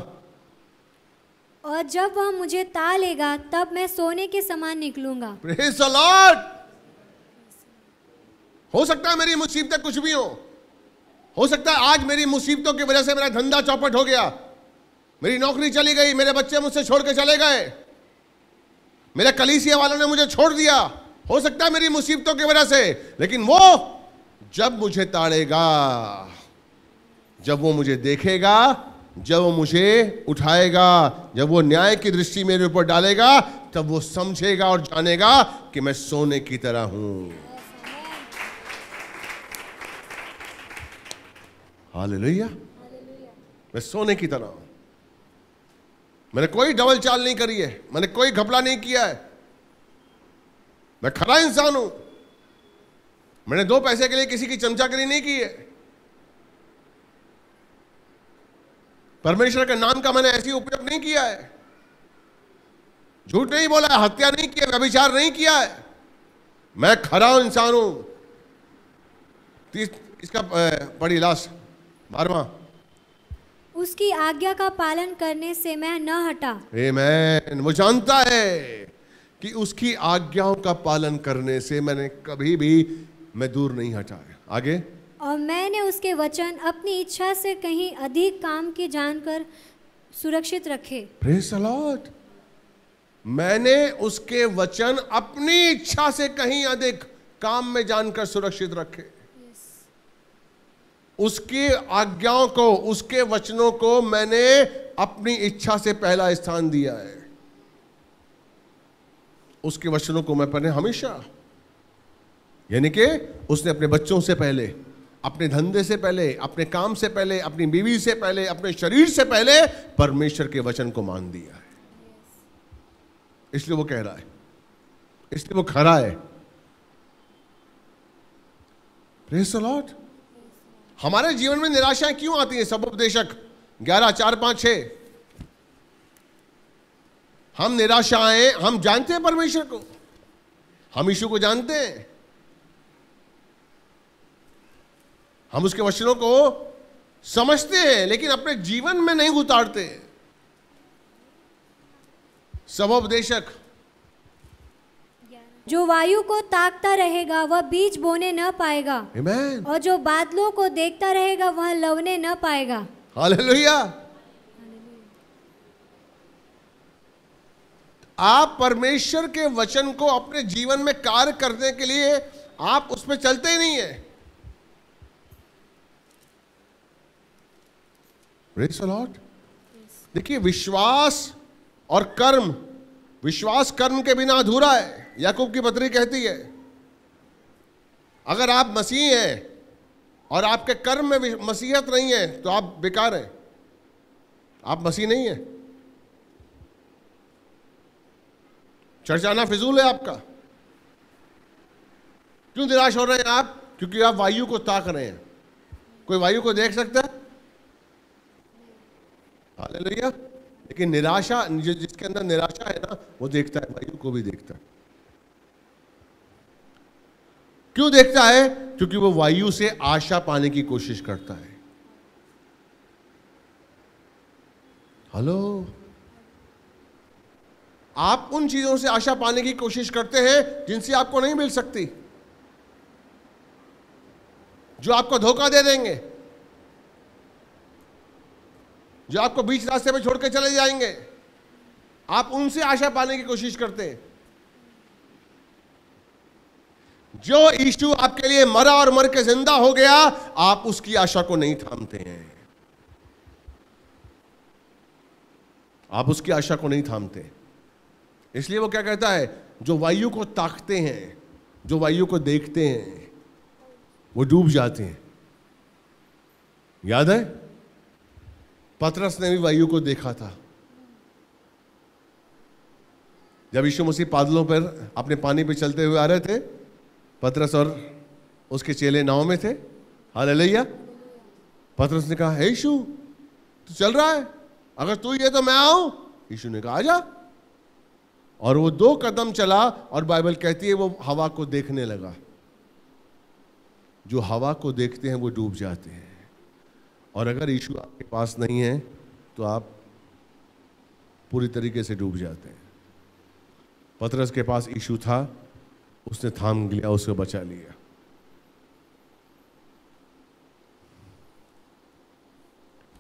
और जब वह मुझे ता लेगा तब मैं सोने के समान निकलूंगा। Praise the Lord. हो सकता है मेरी मुसीबतें कुछ भी हो, हो सकता है आज मेरी मुसीबतों की वजह से मेरा धंधा चौपट हो गया, मेरी नौकरी चली गई, मेरे बच्चे मुझसे छोड़ के चले गए, मेरे कलीसिया वालों ने मुझे छोड़ दिया, हो सकता है मेरी मुसीबतों की वजह से। लेकिन वो जब मुझे ताड़ेगा, जब वो मुझे देखेगा, जब वो मुझे उठाएगा, जब वो न्याय की दृष्टि मेरे ऊपर डालेगा, तब वो समझेगा और जानेगा कि मैं सोने की तरह हूं। हालेलुया। मैं सोने की तरह हूं। मैंने कोई डबल चाल नहीं करी है, मैंने कोई घपला नहीं किया है, मैं खरा इंसान हूं। मैंने दो पैसे के लिए किसी की चमचागिरी नहीं की है। परमेश्वर के नाम का मैंने ऐसी उपयोग नहीं किया है, झूठ नहीं बोला है, हत्या नहीं किया, व्यभिचार नहीं किया है। मैं खरा इंसान हूं। तीस इसका बड़ी लाश बारहवां, उसकी आज्ञा का पालन करने से मैं न हटा। आमीन। वो जानता है कि उसकी आज्ञाओं का पालन करने से मैंने कभी भी मैं दूर नहीं हटा। आगे, और मैंने उसके वचन अपनी इच्छा से कहीं अधिक काम की जानकर सुरक्षित रखे। Praise the Lord. मैंने उसके वचन अपनी इच्छा से कहीं अधिक काम में जानकर सुरक्षित रखे। yes. उसकी आज्ञाओं को, उसके वचनों को मैंने अपनी इच्छा से पहला स्थान दिया है। उसके वचनों को मैं पढ़ने हमेशा, यानी कि उसने अपने बच्चों से पहले, अपने धंधे से पहले, अपने काम से पहले, अपनी बीवी से पहले, अपने शरीर से पहले परमेश्वर के वचन को मान दिया है। इसलिए वो कह रहा है, इसलिए वो खरा है। Praise the Lord. हमारे जीवन में निराशाएं क्यों आती हैं? सब उपदेशक ग्यारह चार पांच छह। हम निराशाएं, हम जानते हैं परमेश्वर को, हम यीशु को जानते हैं, हम उसके वचनों को समझते हैं, लेकिन अपने जीवन में नहीं उतारते। सभापदेशक, जो वायु को ताकता रहेगा वह बीज बोने न पाएगा। Amen. और जो बादलों को देखता रहेगा वह लवने न पाएगा। हालेलुया। आप परमेश्वर के वचन को अपने जीवन में कार्य करने के लिए आप उसमें चलते ही नहीं है। Praise the Lord. देखिए, विश्वास और कर्म, विश्वास कर्म के बिना अधूरा है। याकूब की पत्री कहती है, अगर आप मसीह हैं और आपके कर्म में मसीहत नहीं है तो आप बेकार हैं, आप मसीह नहीं है। चर्च आना फिजूल है आपका। क्यों निराश हो रहे हैं आप? क्योंकि आप वायु को ताक रहे हैं। कोई वायु को देख सकता है? हालेलुया। लेकिन निराशा, जिसके अंदर निराशा है ना, वो देखता है, वायु को भी देखता है। क्यों देखता है? क्योंकि वो वायु से आशा पाने की कोशिश करता है। हेलो, आप उन चीजों से आशा पाने की कोशिश करते हैं जिनसे आपको नहीं मिल सकती, जो आपको धोखा दे देंगे, जो आपको बीच रास्ते पे छोड़ के चले जाएंगे, आप उनसे आशा पाने की कोशिश करते हैं। जो यीशु आपके लिए मरा और मर के जिंदा हो गया, आप उसकी आशा को नहीं थामते हैं, आप उसकी आशा को नहीं थामते। इसलिए वो क्या कहता है, जो वायु को ताकते हैं, जो वायु को देखते हैं, वो डूब जाते हैं। याद है पतरस ने भी वायु को देखा था। जब यीशु मसीह पादलों पर अपने पानी पे चलते हुए आ रहे थे, पतरस और उसके चेले नाव में थे। हालेलुया। पतरस ने कहा, हे यीशु तू चल रहा है, अगर तू ये तो मैं आऊं। यीशु ने कहा, आजा। और वो दो कदम चला और बाइबल कहती है वो हवा को देखने लगा। जो हवा को देखते हैं वो डूब जाते हैं। और अगर यीशु आपके पास नहीं है तो आप पूरी तरीके से डूब जाते हैं। पतरस के पास यीशु था, उसने थाम लिया, उसको बचा लिया।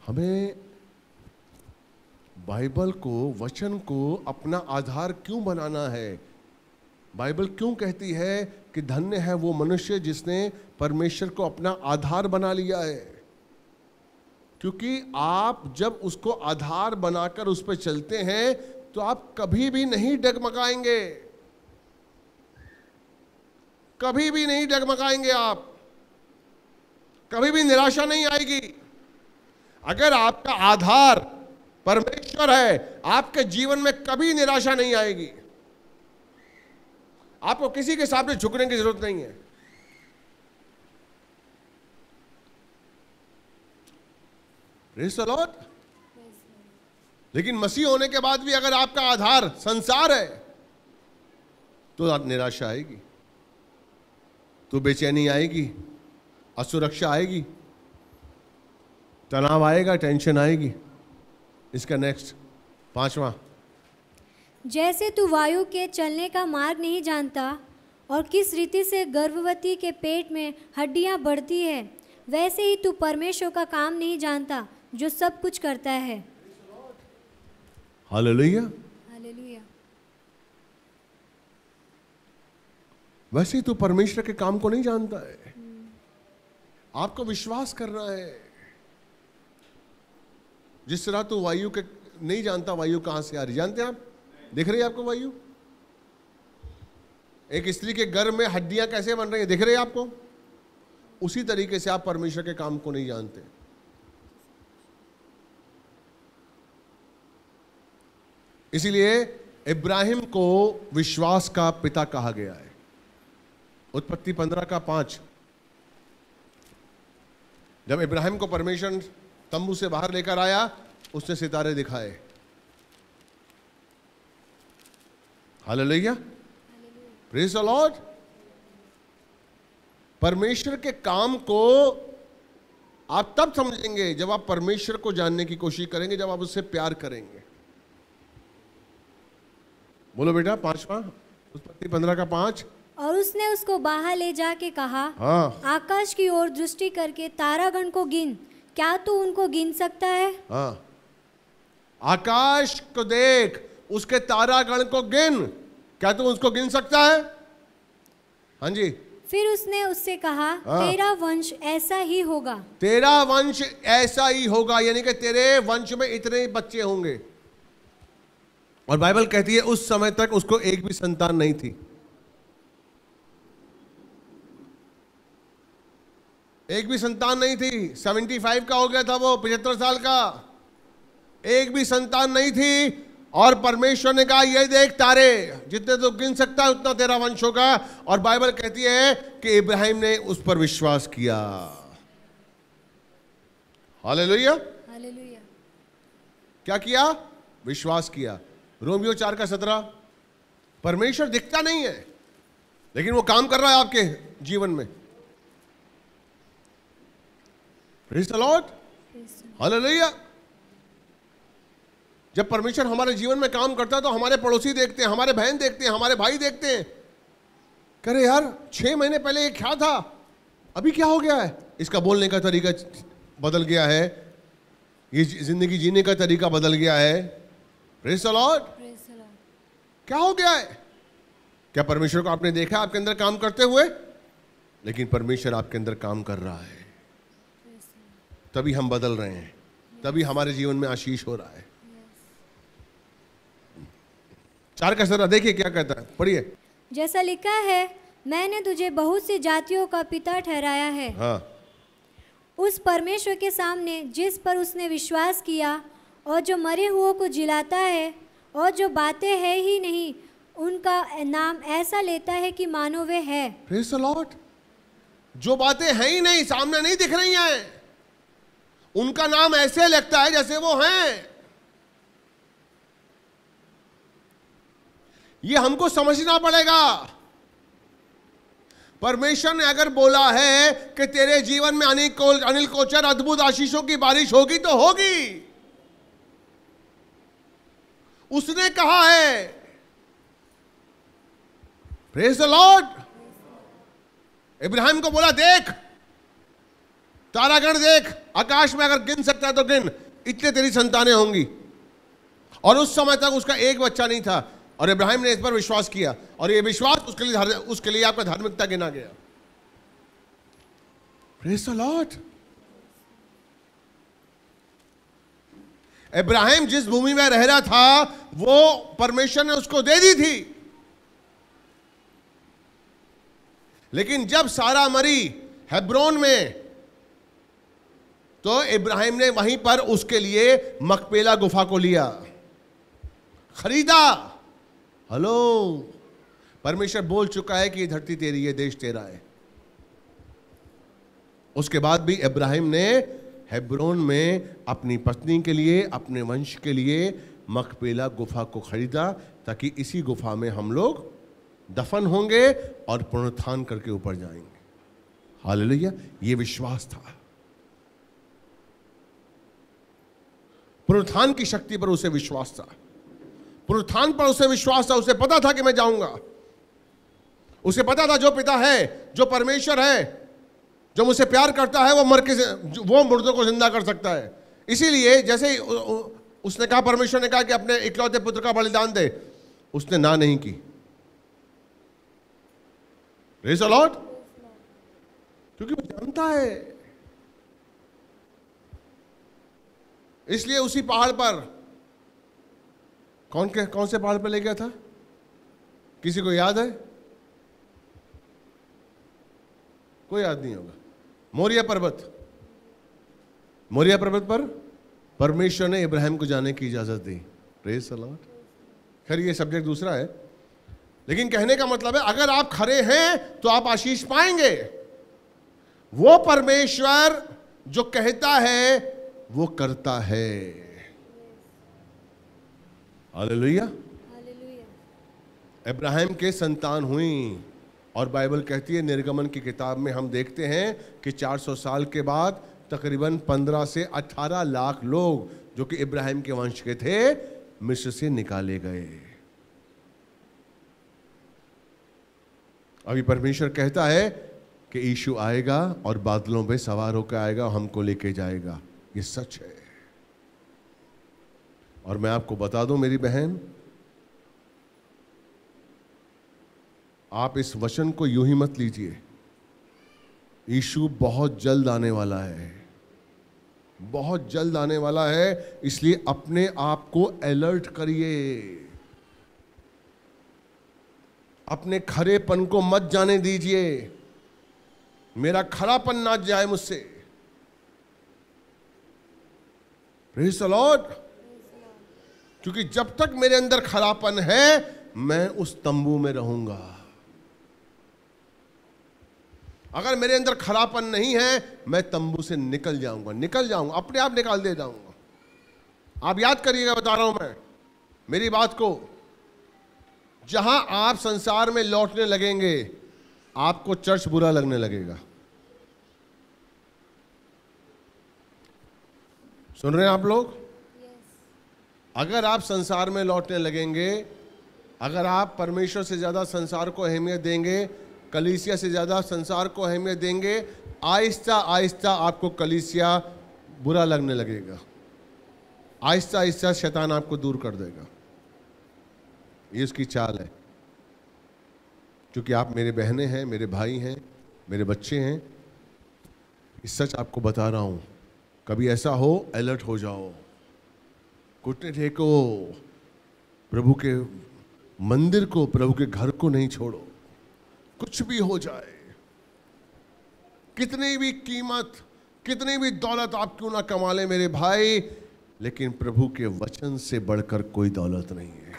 हमें बाइबल को, वचन को अपना आधार क्यों बनाना है? बाइबल क्यों कहती है कि धन्य है वो मनुष्य जिसने परमेश्वर को अपना आधार बना लिया है? क्योंकि आप जब उसको आधार बनाकर उस पर चलते हैं तो आप कभी भी नहीं डगमगाएंगे, कभी भी नहीं डगमगाएंगे, आप कभी भी निराशा नहीं आएगी। अगर आपका आधार परमेश्वर है, आपके जीवन में कभी निराशा नहीं आएगी। आपको किसी के सामने झुकने की जरूरत नहीं है। Praise the Lord. लेकिन मसीह होने के बाद भी अगर आपका आधार संसार है तो आप निराशा आएगी, तो बेचैनी आएगी, असुरक्षा आएगी, तनाव आएगा, टेंशन आएगी। इसका नेक्स्ट पांचवा, जैसे तू वायु के चलने का मार्ग नहीं जानता और किस रीति से गर्भवती के पेट में हड्डियां बढ़ती है, वैसे ही तू परमेश्वर का काम नहीं जानता जो सब कुछ करता है। हालेलुया। हालेलुया। वैसे तू परमेश्वर के काम को नहीं जानता है। आपको विश्वास करना है। जिस तरह तू वायु के नहीं जानता वायु कहां से आ रही, जानते हैं आप? दिख रही है आपको वायु? एक स्त्री के गर्भ में हड्डियां कैसे बन रही है, दिख रही है आपको? उसी तरीके से आप परमेश्वर के काम को नहीं जानते। इसीलिए इब्राहिम को विश्वास का पिता कहा गया है। उत्पत्ति पंद्रह का पांच। जब इब्राहिम को परमेश्वर तंबू से बाहर लेकर आया, उसने सितारे दिखाए। हालेलुया। Praise the Lord. परमेश्वर के काम को आप तब समझेंगे जब आप परमेश्वर को जानने की कोशिश करेंगे, जब आप उससे प्यार करेंगे। बोलो बेटा, पांचवा उत्पत्ति पंद्रह का पांच। और उसने उसको बाहर ले जाके कहा, हाँ। आकाश की ओर दृष्टि करके तारागण को गिन, क्या तू उनको गिन सकता है? हाँ। आकाश को देख, उसके तारागण को गिन, क्या तू उसको गिन सकता है? हाँ जी। फिर उसने उससे कहा, तेरा वंश ऐसा ही होगा। तेरा वंश ऐसा ही होगा, यानी कि तेरे वंश में इतने ही बच्चे होंगे। और बाइबल कहती है उस समय तक उसको एक भी संतान नहीं थी, एक भी संतान नहीं थी। पचहत्तर का हो गया था वो, पचहत्तर साल का, एक भी संतान नहीं थी। और परमेश्वर ने कहा, ये देख तारे, जितने तो गिन सकता है उतना तेरा वंश होगा। और बाइबल कहती है कि इब्राहिम ने उस पर विश्वास किया। हालेलुया। हालेलुया। क्या किया? विश्वास किया। रोमियो चार का सत्रह। परमेश्वर दिखता नहीं है, लेकिन वो काम कर रहा है आपके जीवन में. Praise the Lord, hallelujah. जब परमेश्वर हमारे जीवन में काम करता है तो हमारे पड़ोसी देखते हैं, हमारे बहन देखते हैं, हमारे भाई देखते हैं. अरे यार छह महीने पहले ये क्या था, अभी क्या हो गया है, इसका बोलने का तरीका बदल गया है, ये जिंदगी जीने का तरीका बदल गया है. प्रेज़ द लॉर्ड, क्या हो गया है? क्या परमेश्वर को आपने देखा आपके अंदर काम करते हुए? लेकिन परमेश्वर आपके अंदर काम कर रहा है, तभी हम बदल रहे हैं, तभी हमारे जीवन में आशीष हो रहा है. चार का सरा देखिए क्या कहता है, पढ़िए. जैसा लिखा है, मैंने तुझे बहुत सी जातियों का पिता ठहराया है. हाँ. उस परमेश्वर के सामने जिस पर उसने विश्वास किया और जो मरे हुओं को जिलाता है और जो बातें है ही नहीं उनका नाम ऐसा लेता है कि मानो वे है. Praise the Lord. जो बातें हैं ही नहीं, सामने नहीं दिख रही हैं, उनका नाम ऐसे लगता है जैसे वो हैं. ये हमको समझना पड़ेगा. परमेश्वर ने अगर बोला है कि तेरे जीवन में अनिल कोचर अद्भुत आशीषों की बारिश होगी तो होगी. उसने कहा है. Praise the Lord. इब्राहिम को बोला, देख तारागढ़ देख, आकाश में अगर गिन सकता है तो गिन, इतने तेरी संतानें होंगी. और उस समय तक उसका एक बच्चा नहीं था, और इब्राहिम ने इस पर विश्वास किया, और ये विश्वास उसके लिए उसके लिए आपका धार्मिकता गिना गया. Praise the Lord. इब्राहिम जिस भूमि में रह रहा था वो परमेश्वर ने उसको दे दी थी, लेकिन जब सारा मरी हेब्रोन में, तो इब्राहिम ने वहीं पर उसके लिए मकपेला गुफा को लिया, खरीदा. हेलो, परमेश्वर बोल चुका है कि ये धरती तेरी है, देश तेरा है. उसके बाद भी इब्राहिम ने हेब्रोन में अपनी पत्नी के लिए, अपने वंश के लिए मकपेला गुफा को खरीदा, ताकि इसी गुफा में हम लोग दफन होंगे और पुनरुत्थान करके ऊपर जाएंगे. हालेलुया. ये विश्वास था. पुनरुत्थान की शक्ति पर उसे विश्वास था, पुनरुत्थान पर उसे विश्वास था. उसे पता था कि मैं जाऊंगा. उसे पता था जो पिता है, जो परमेश्वर है, जो मुझसे प्यार करता है, वो मर के वो मुर्दों को जिंदा कर सकता है. इसीलिए जैसे उसने कहा, परमेश्वर ने कहा कि अपने इकलौते पुत्र का बलिदान दे, उसने ना नहीं की. Praise the Lord. क्योंकि वो जानता है. इसलिए उसी पहाड़ पर कौन के कौन से पहाड़ पर ले गया था, किसी को याद है? कोई याद नहीं होगा. मोरिया पर्वत. मोरिया पर्वत पर परमेश्वर ने इब्राहिम को जाने की इजाजत दी. Praise the Lord. खैर ये सब्जेक्ट दूसरा है, लेकिन कहने का मतलब है अगर आप खरे हैं तो आप आशीष पाएंगे. वो परमेश्वर जो कहता है वो करता है. हालेलुया. इब्राहिम के संतान हुई, और बाइबल कहती है निर्गमन की किताब में हम देखते हैं कि चार सौ साल के बाद तकरीबन पंद्रह से अठारह लाख लोग जो कि इब्राहिम के वंश के थे मिस्र से निकाले गए. अभी परमेश्वर कहता है कि यीशु आएगा और बादलों पे सवार होकर आएगा और हमको लेके जाएगा. ये सच है. और मैं आपको बता दूं मेरी बहन, आप इस वचन को यूं ही मत लीजिए. यीशु बहुत जल्द आने वाला है, बहुत जल्द आने वाला है. इसलिए अपने आप को अलर्ट करिए, अपने खरेपन को मत जाने दीजिए. मेरा खरापन ना जाए मुझसे. Praise the Lord. क्योंकि जब तक मेरे अंदर खरापन है मैं उस तंबू में रहूंगा. अगर मेरे अंदर खरापन नहीं है मैं तंबू से निकल जाऊंगा, निकल जाऊंगा, अपने आप निकाल दे जाऊंगा. आप याद करिएगा, बता रहा हूं मैं मेरी बात को. जहां आप संसार में लौटने लगेंगे आपको चर्च बुरा लगने लगेगा। सुन रहे हैं आप लोग? अगर आप संसार में लौटने लगेंगे, अगर आप परमेश्वर से ज़्यादा संसार को अहमियत देंगे, कलीसिया से ज़्यादा संसार को अहमियत देंगे, आहिस्ता आहिस्ता आपको कलीसिया बुरा लगने लगेगा। आहिस्ता आहिस्ता शैतान आपको दूर कर देगा। ये उसकी चाल है। क्योंकि आप मेरे बहनें हैं, मेरे भाई हैं, मेरे बच्चे हैं, इस सच आपको बता रहा हूँ। कभी ऐसा हो, अलर्ट हो जाओ, घुटने टेको, प्रभु के मंदिर को, प्रभु के घर को नहीं छोड़ो, कुछ भी हो जाए, कितनी भी कीमत, कितनी भी दौलत आप क्यों ना कमा ले मेरे भाई, लेकिन प्रभु के वचन से बढ़कर कोई दौलत नहीं है।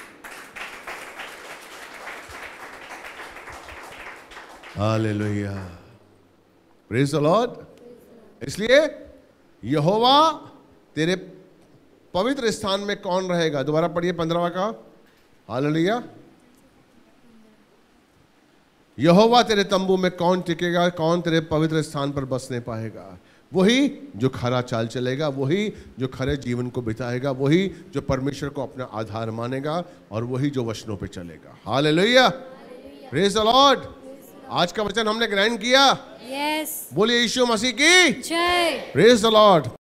Hallelujah, praise the Lord. इसलिए यहोवा तेरे पवित्र स्थान में कौन रहेगा? दोबारा पढ़िए पंद्रहवां का। हालेलुया। यहोवा तेरे तंबू में कौन टिकेगा? कौन तेरे पवित्र स्थान पर बसने पाएगा? वही जो खरा चाल चलेगा, वही जो खरे जीवन को बिताएगा, वही जो परमेश्वर को अपना आधार मानेगा और वही जो वचनों पे चलेगा। Hallelujah, praise the Lord. आज का वचन हमने ग्रहण किया। yes. बोलिए यीशु मसीह की जय। Praise the Lord.